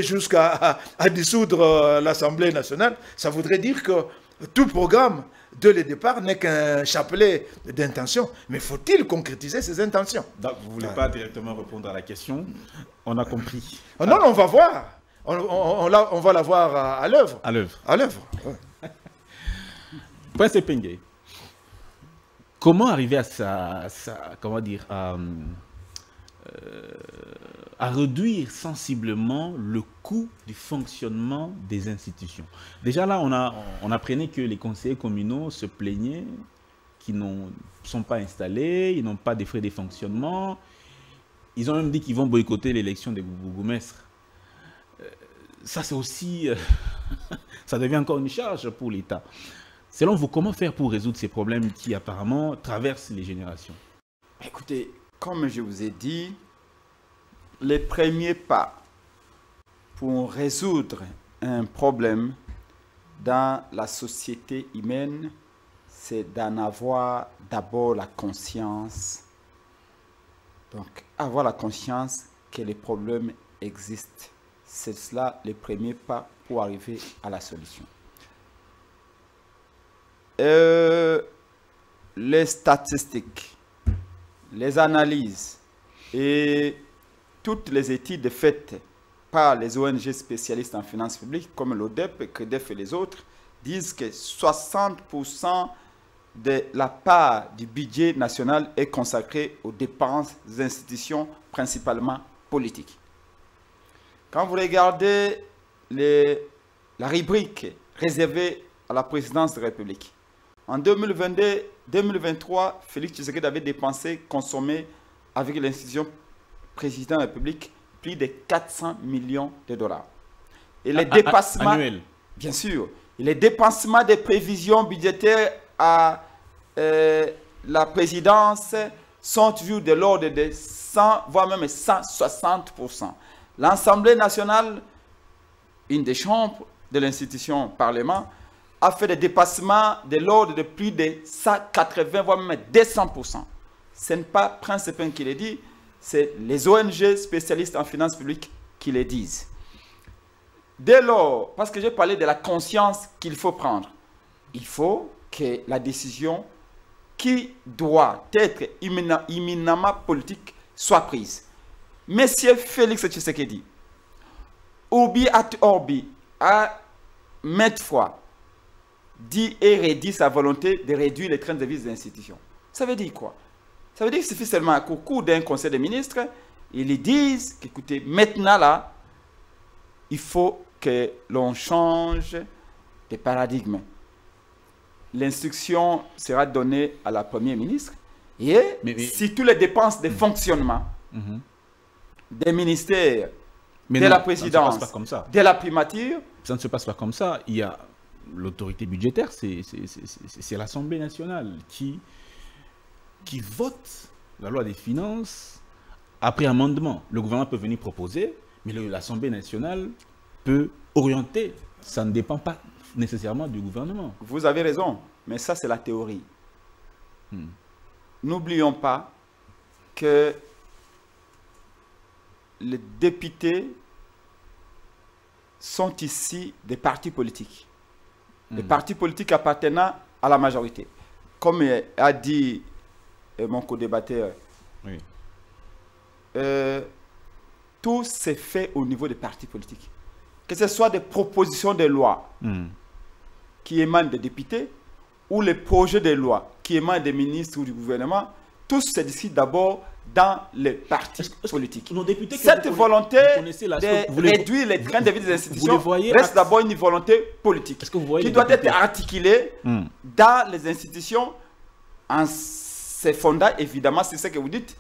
jusqu'à à, à dissoudre l'Assemblée nationale. Ça voudrait dire que tout programme de le départ n'est qu'un chapelet d'intentions. Mais faut-il concrétiser ces intentions? Donc, vous ne voulez ah. pas directement répondre à la question. On a compris. Ah, non, ah. on va voir. On, on, on, on va la voir à, à l'œuvre. À l'œuvre. À l'œuvre. Ouais. Prince Epenge, comment arriver à sa, sa comment dire, à, euh, à réduire sensiblement le coût du fonctionnement des institutions? Déjà là, on, a, on apprenait que les conseillers communaux se plaignaient qu'ils ne sont pas installés, ils n'ont pas des frais de fonctionnement. Ils ont même dit qu'ils vont boycotter l'élection des bourgmestres. Euh, ça, c'est aussi... Euh, ça devient encore une charge pour l'État. Selon vous, comment faire pour résoudre ces problèmes qui apparemment traversent les générations? Écoutez, comme je vous ai dit, les premiers pas pour résoudre un problème dans la société humaine, c'est d'en avoir d'abord la conscience. Donc, avoir la conscience que les problèmes existent. C'est cela le premier pas pour arriver à la solution. Euh, les statistiques, les analyses et toutes les études faites par les O N G spécialistes en finances publiques, comme l'O D E P, C R E D E F et les autres, disent que soixante pour cent de la part du budget national est consacrée aux dépenses des institutions, principalement politiques. Quand vous regardez les, la rubrique réservée à la présidence de la République, en deux mille vingt-deux deux mille vingt-trois, Félix Tshisekedi avait dépensé, consommé avec l'institution président de la République, plus de quatre cents millions de dollars. Et les a, dépassements... Annuels. Bien sûr. Et les dépassements des prévisions budgétaires à euh, la présidence sont toujours de l'ordre de cent, voire même cent soixante pour cent. L'Assemblée nationale, une des chambres de l'institution Parlement, a fait des dépassements de l'ordre de plus de cent quatre-vingts, voire même deux cents pour cent. Ce n'est pas Prince Epenge qui le dit, c'est les O N G spécialistes en finances publiques qui le disent. Dès lors, parce que j'ai parlé de la conscience qu'il faut prendre, il faut que la décision qui doit être éminemment politique soit prise. Monsieur Félix Tshisekedi, Obi at Orbi a maintes fois dit et redit sa volonté de réduire les trains de vie des institutions. Ça veut dire quoi? Ça veut dire qu'il suffit seulement à coup d'un conseil des ministres ils disent qu'écoutez, maintenant là, il faut que l'on change de paradigme. L'instruction sera donnée à la Premier ministre et mais, mais... si toutes les dépenses de mmh. fonctionnement mmh. des ministères, mais de non, la présidence, ça ne se passe pas comme ça. De la primature... Ça ne se passe pas comme ça. Il y a l'autorité budgétaire, c'est l'Assemblée nationale qui, qui vote la loi des finances après amendement. Le gouvernement peut venir proposer, mais l'Assemblée nationale peut orienter. Ça ne dépend pas nécessairement du gouvernement. Vous avez raison, mais ça c'est la théorie. Hmm. N'oublions pas que les députés sont ici des partis politiques. Des mmh. partis politiques appartenant à la majorité. Comme a dit mon co-débatteur, oui. euh, tout s'est fait au niveau des partis politiques. Que ce soit des propositions de loi mmh. qui émanent des députés ou les projets de loi qui émanent des ministres ou du gouvernement, tout se décide d'abord dans les partis politiques. Nos députés, cette volonté de réduire les trains de vie des institutions reste d'abord une volonté politique qui doit être articulée mm. dans les institutions en se fondant évidemment, c'est ce que vous dites,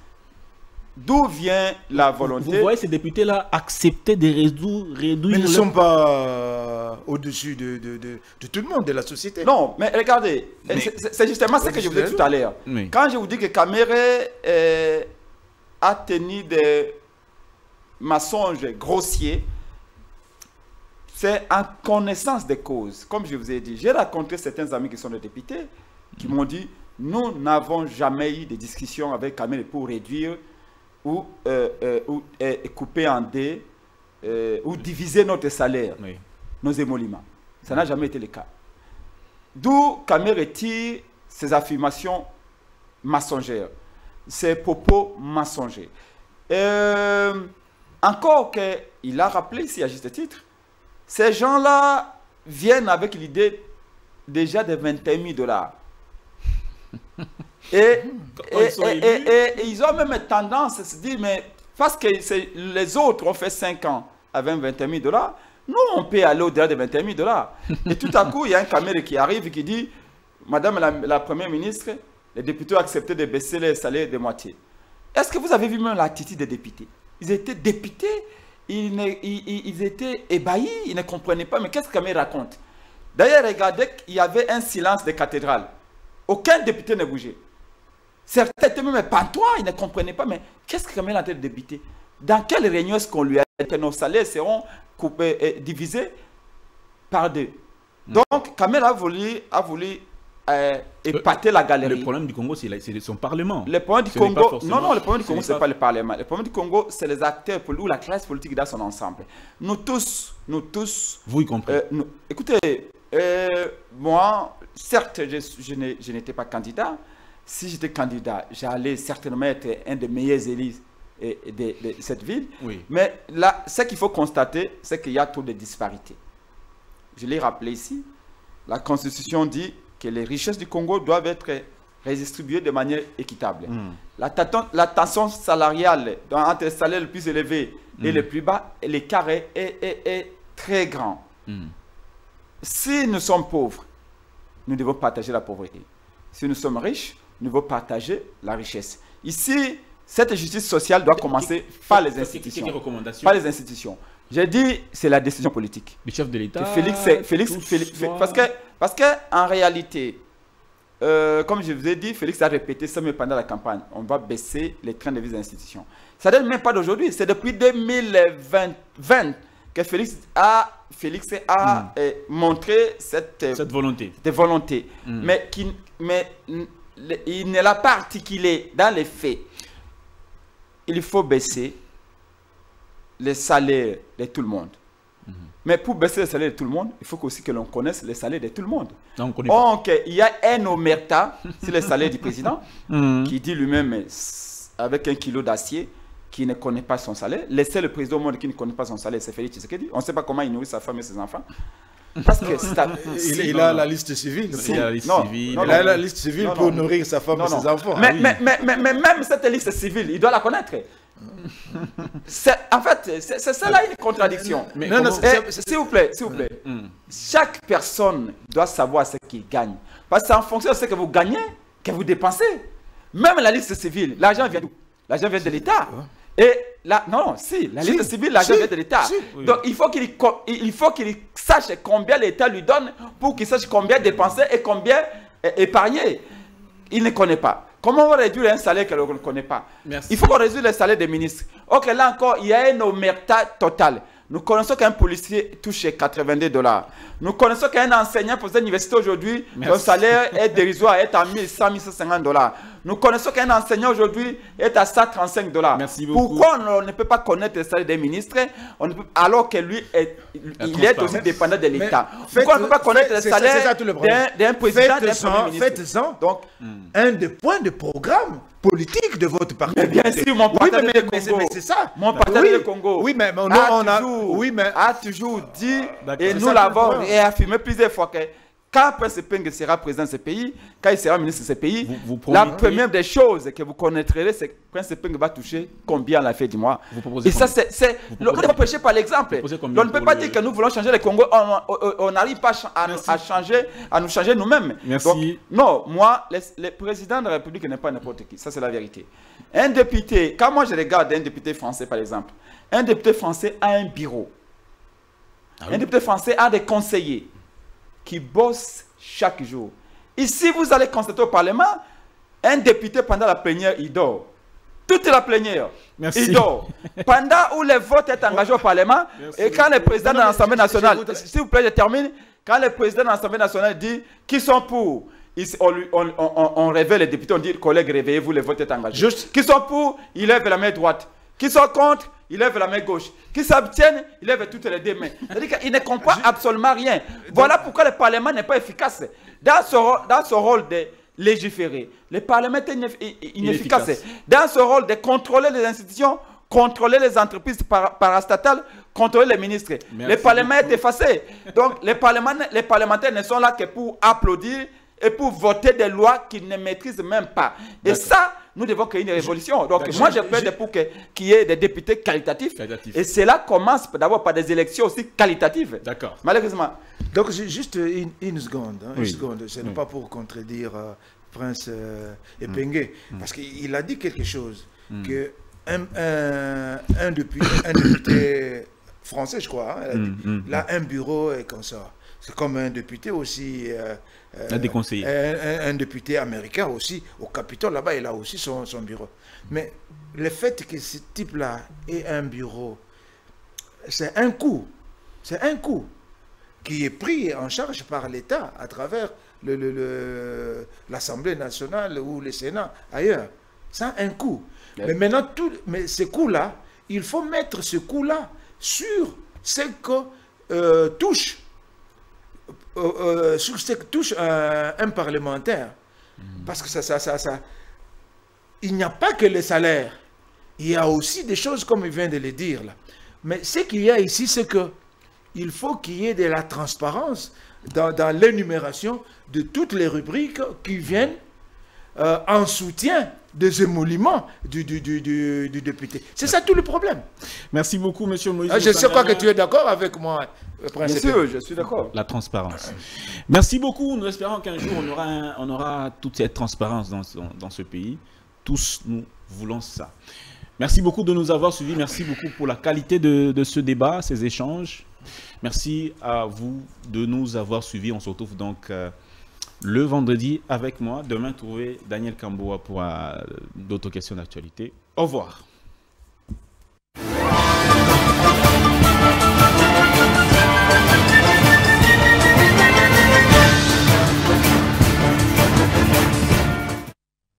d'où vient la volonté. Vous voyez ces députés-là accepter de résoudre... réduire mais ils ne sont pas au-dessus de, de, de, de tout le monde, de la société. Non, mais regardez, c'est justement ce que je vous ai dit tout à l'heure. Oui. Quand je vous dis que Kamerhe euh, a tenu des mensonges grossiers, c'est en connaissance des causes. Comme je vous ai dit, j'ai rencontré certains amis qui sont des députés, qui m'ont dit, nous n'avons jamais eu de discussion avec Kamerhe pour réduire ou, euh, euh, ou euh, couper en deux, euh, ou diviser notre salaire, oui. nos émoluments. Ça n'a jamais été le cas. D'où Kamerhe tire ses affirmations mensongères, ses propos mensongers. Euh, encore qu'il a rappelé ici à juste titre, ces gens-là viennent avec l'idée déjà de vingt et un mille dollars. Et, et, et, et, et, et ils ont même tendance à se dire, mais parce que les autres ont fait cinq ans avec vingt et un mille dollars, nous on peut aller au-delà de vingt et un mille dollars. Et tout à coup, il y a un caméra qui arrive et qui dit, Madame la, la Première ministre, les députés ont accepté de baisser les salaires de moitié. Est-ce que vous avez vu même l'attitude des députés? Ils étaient députés, ils, ne, ils, ils étaient ébahis, ils ne comprenaient pas, mais qu'est-ce que Kamerhe raconte? D'ailleurs, regardez, il y avait un silence de cathédrale. Aucun député ne bougeait. Certains étaient même pantois, ils ne comprenaient pas, mais qu'est-ce que Kamerhe a été débité? Dans quelle réunion est-ce qu'on lui a dit que nos salaires seront coupés et divisés par deux? Mmh. Donc, Kamerhe a voulu, a voulu euh, épater le, la galerie. Le problème du Congo, c'est son parlement. Le problème du ce Congo, non, non, le problème du Congo, ce n'est pas le parlement. Le problème du Congo, c'est les acteurs ou la classe politique dans son ensemble. Nous tous, nous tous... Vous y comprenez. Euh, écoutez, euh, moi, certes, je, je, je n'étais pas candidat. Si j'étais candidat, j'allais certainement être un des meilleurs élus de, de, de cette ville. Oui. Mais là, ce qu'il faut constater, c'est qu'il y a trop de disparités. Je l'ai rappelé ici. La Constitution dit que les richesses du Congo doivent être redistribuées de manière équitable. Mm. La, la tension salariale entre le salaire le plus élevé et mm. le plus bas, l'écart est, est, est très grand. Mm. Si nous sommes pauvres, nous devons partager la pauvreté. Si nous sommes riches, nous devons partager la richesse. Ici, cette justice sociale doit commencer par les institutions. Par les institutions. J'ai dit, c'est la décision politique. Le chef de l'État. Félix, Félix, Félix, soit... parce que, parce que en réalité, euh, comme je vous ai dit, Félix a répété ça pendant la campagne. On va baisser les trains de vie des institutions. Ça ne date même pas d'aujourd'hui. C'est depuis deux mille vingt que Félix a, Félix a mm. eh, montré cette, cette volonté. De volonté. Mm. Mais qui mais il ne l'a pas articulé dans les faits. Il faut baisser les salaires de tout le monde. Mmh. Mais pour baisser les salaires de tout le monde, il faut aussi que l'on connaisse les salaires de tout le monde. Non, on Donc, pas. Il y a un omerta sur les salaires du président mmh. qui dit lui-même, avec un kilo d'acier, qui ne connaît pas son salaire. Laissez le président au monde qui ne connaît pas son salaire, c'est Félix Tshisekedi. On ne sait pas comment il nourrit sa femme et ses enfants. Parce que il, il a la liste civile. Il a la liste non, civile, non, non, il a la liste civile non, pour non, nourrir sa femme non, et ses non. enfants. Mais, ah, oui. mais, mais, mais, mais même cette liste civile, il doit la connaître. En fait, c'est cela une contradiction. Mais non, non, s'il vous plaît, s'il vous plaît. Mm. Chaque personne doit savoir ce qu'il gagne. Parce que c'est en fonction de ce que vous gagnez, que vous dépensez. Même la liste civile, l'argent vient d'où? L'argent vient de l'État. Et la, non, si, la si, liste civile, l'argent si, vient de l'État. Si, oui. Donc il faut qu'il il faut qu'il sache combien l'État lui donne pour qu'il sache combien dépenser et combien épargner. Il ne connaît pas. Comment on va réduire un salaire que l'on ne connaît pas? Merci. Il faut qu'on réduise le salaire des ministres. Ok, là encore, il y a une omerta totale. Nous connaissons qu'un policier touche quatre-vingt-deux dollars. Nous connaissons qu'un enseignant pour cette université aujourd'hui, son salaire est dérisoire, est à mille, cent, mille cent cinquante dollars. Nous connaissons qu'un enseignant aujourd'hui est à cent trente-cinq dollars. Merci beaucoup. Pourquoi on ne peut pas connaître le salaire des ministres on peut, alors que lui, est, il est aussi dépendant de l'État? Pourquoi on ne peut pas connaître le salaire d'un président, d'un premier ministre? Faites-en un des points de programme politique de votre parti. Mais bien sûr, mon partenaire oui, mais, de Congo. C'est ça. Mon partenaire oui, de Congo. Oui, mais on a, on a toujours, oui, mais... a toujours dit, ah, et nous l'avons affirmé plusieurs fois que quand Prince Epenge sera président de ce pays, quand il sera ministre de ce pays, vous, vous la première des choses que vous connaîtrez, c'est que Prince Epenge va toucher combien à la fin du mois. Vous et ça, c'est... On ne peut pas par l'exemple. On ne peut pas dire que nous voulons changer le Congo. On n'arrive pas à, à, changer, à nous changer nous-mêmes. Non, moi, le, le président de la République n'est pas n'importe qui. Ça, c'est la vérité. Un député... Quand moi, je regarde un député français, par exemple, un député français a un bureau. Ah oui. Un député français a des conseillers qui bosse chaque jour. Ici, vous allez constater au Parlement, un député pendant la plénière, il dort. Toute la plénière, merci, il dort. Pendant où le vote est engagé au Parlement, merci, et quand le président de l'Assemblée nationale, s'il vous plaît, je termine, quand le président de l'Assemblée nationale dit qui sont pour, on, on, on, on réveille les députés, on dit, collègues, réveillez-vous, le vote est engagé. Juste. Qui sont pour, il lève la main droite. Qui sont contre, il lève la main gauche. Qui s'abstiennent, il lève toutes les deux mains. C'est-à-dire qu'il ne comprend absolument rien. Voilà pourquoi le Parlement n'est pas efficace. Dans son, dans son rôle de légiférer, le Parlement est inefficace. Inefficace. Dans son rôle de contrôler les institutions, contrôler les entreprises parastatales, contrôler les ministres. Merci le Parlement beaucoup. Est effacé. Donc les, les parlementaires ne sont là que pour applaudir et pour voter des lois qu'ils ne maîtrisent même pas. Et ça, nous devons créer une révolution. Donc moi, je plaide pour qu'il y ait des députés qualitatifs. Qualitatif. Et cela commence d'abord par des élections aussi qualitatives. D'accord. Malheureusement. Donc juste une, une seconde. Hein, oui. Une seconde. Ce n'est oui. pas pour contredire euh, Prince euh, Epenge. Mm. Parce qu'il a dit quelque chose. Mm. Que un, un, un, député, un député français, je crois, hein, mm. là, mm. un bureau et comme ça. C'est comme un député aussi... Euh, Euh, des conseillers. Un, un, un député américain aussi, au Capitole, là-bas, il a aussi son, son bureau. Mais le fait que ce type-là ait un bureau, c'est un coût, c'est un coût qui est pris en charge par l'État à travers le, le, le, l'Assemblée nationale ou le Sénat, ailleurs. Ça a un coût. Yep. Mais maintenant, tout, mais ce coût-là, il faut mettre ce coût-là sur ce que euh, touche Euh, euh, sur ce que touche euh, un parlementaire. Mmh. Parce que ça, ça, ça, ça. Il n'y a pas que les salaires. Il y a aussi des choses comme il vient de le dire. Là. Mais ce qu'il y a ici, c'est que il faut qu'il y ait de la transparence dans, dans l'énumération de toutes les rubriques qui viennent euh, en soutien des émoluments du, du, du, du, du député. C'est ça tout le problème. Merci beaucoup, monsieur Moïse. Ah, je sais pas que tu es d'accord avec moi, Prince. Monsieur, je suis d'accord. La transparence. Merci beaucoup. Nous espérons qu'un jour, on aura, un, on aura toute cette transparence dans, dans ce pays. Tous, nous voulons ça. Merci beaucoup de nous avoir suivis. Merci beaucoup pour la qualité de, de ce débat, ces échanges. Merci à vous de nous avoir suivis. On se retrouve donc... Euh, le vendredi avec moi. Demain, trouvez Daniel Kamboua pour euh, d'autres questions d'actualité. Au revoir.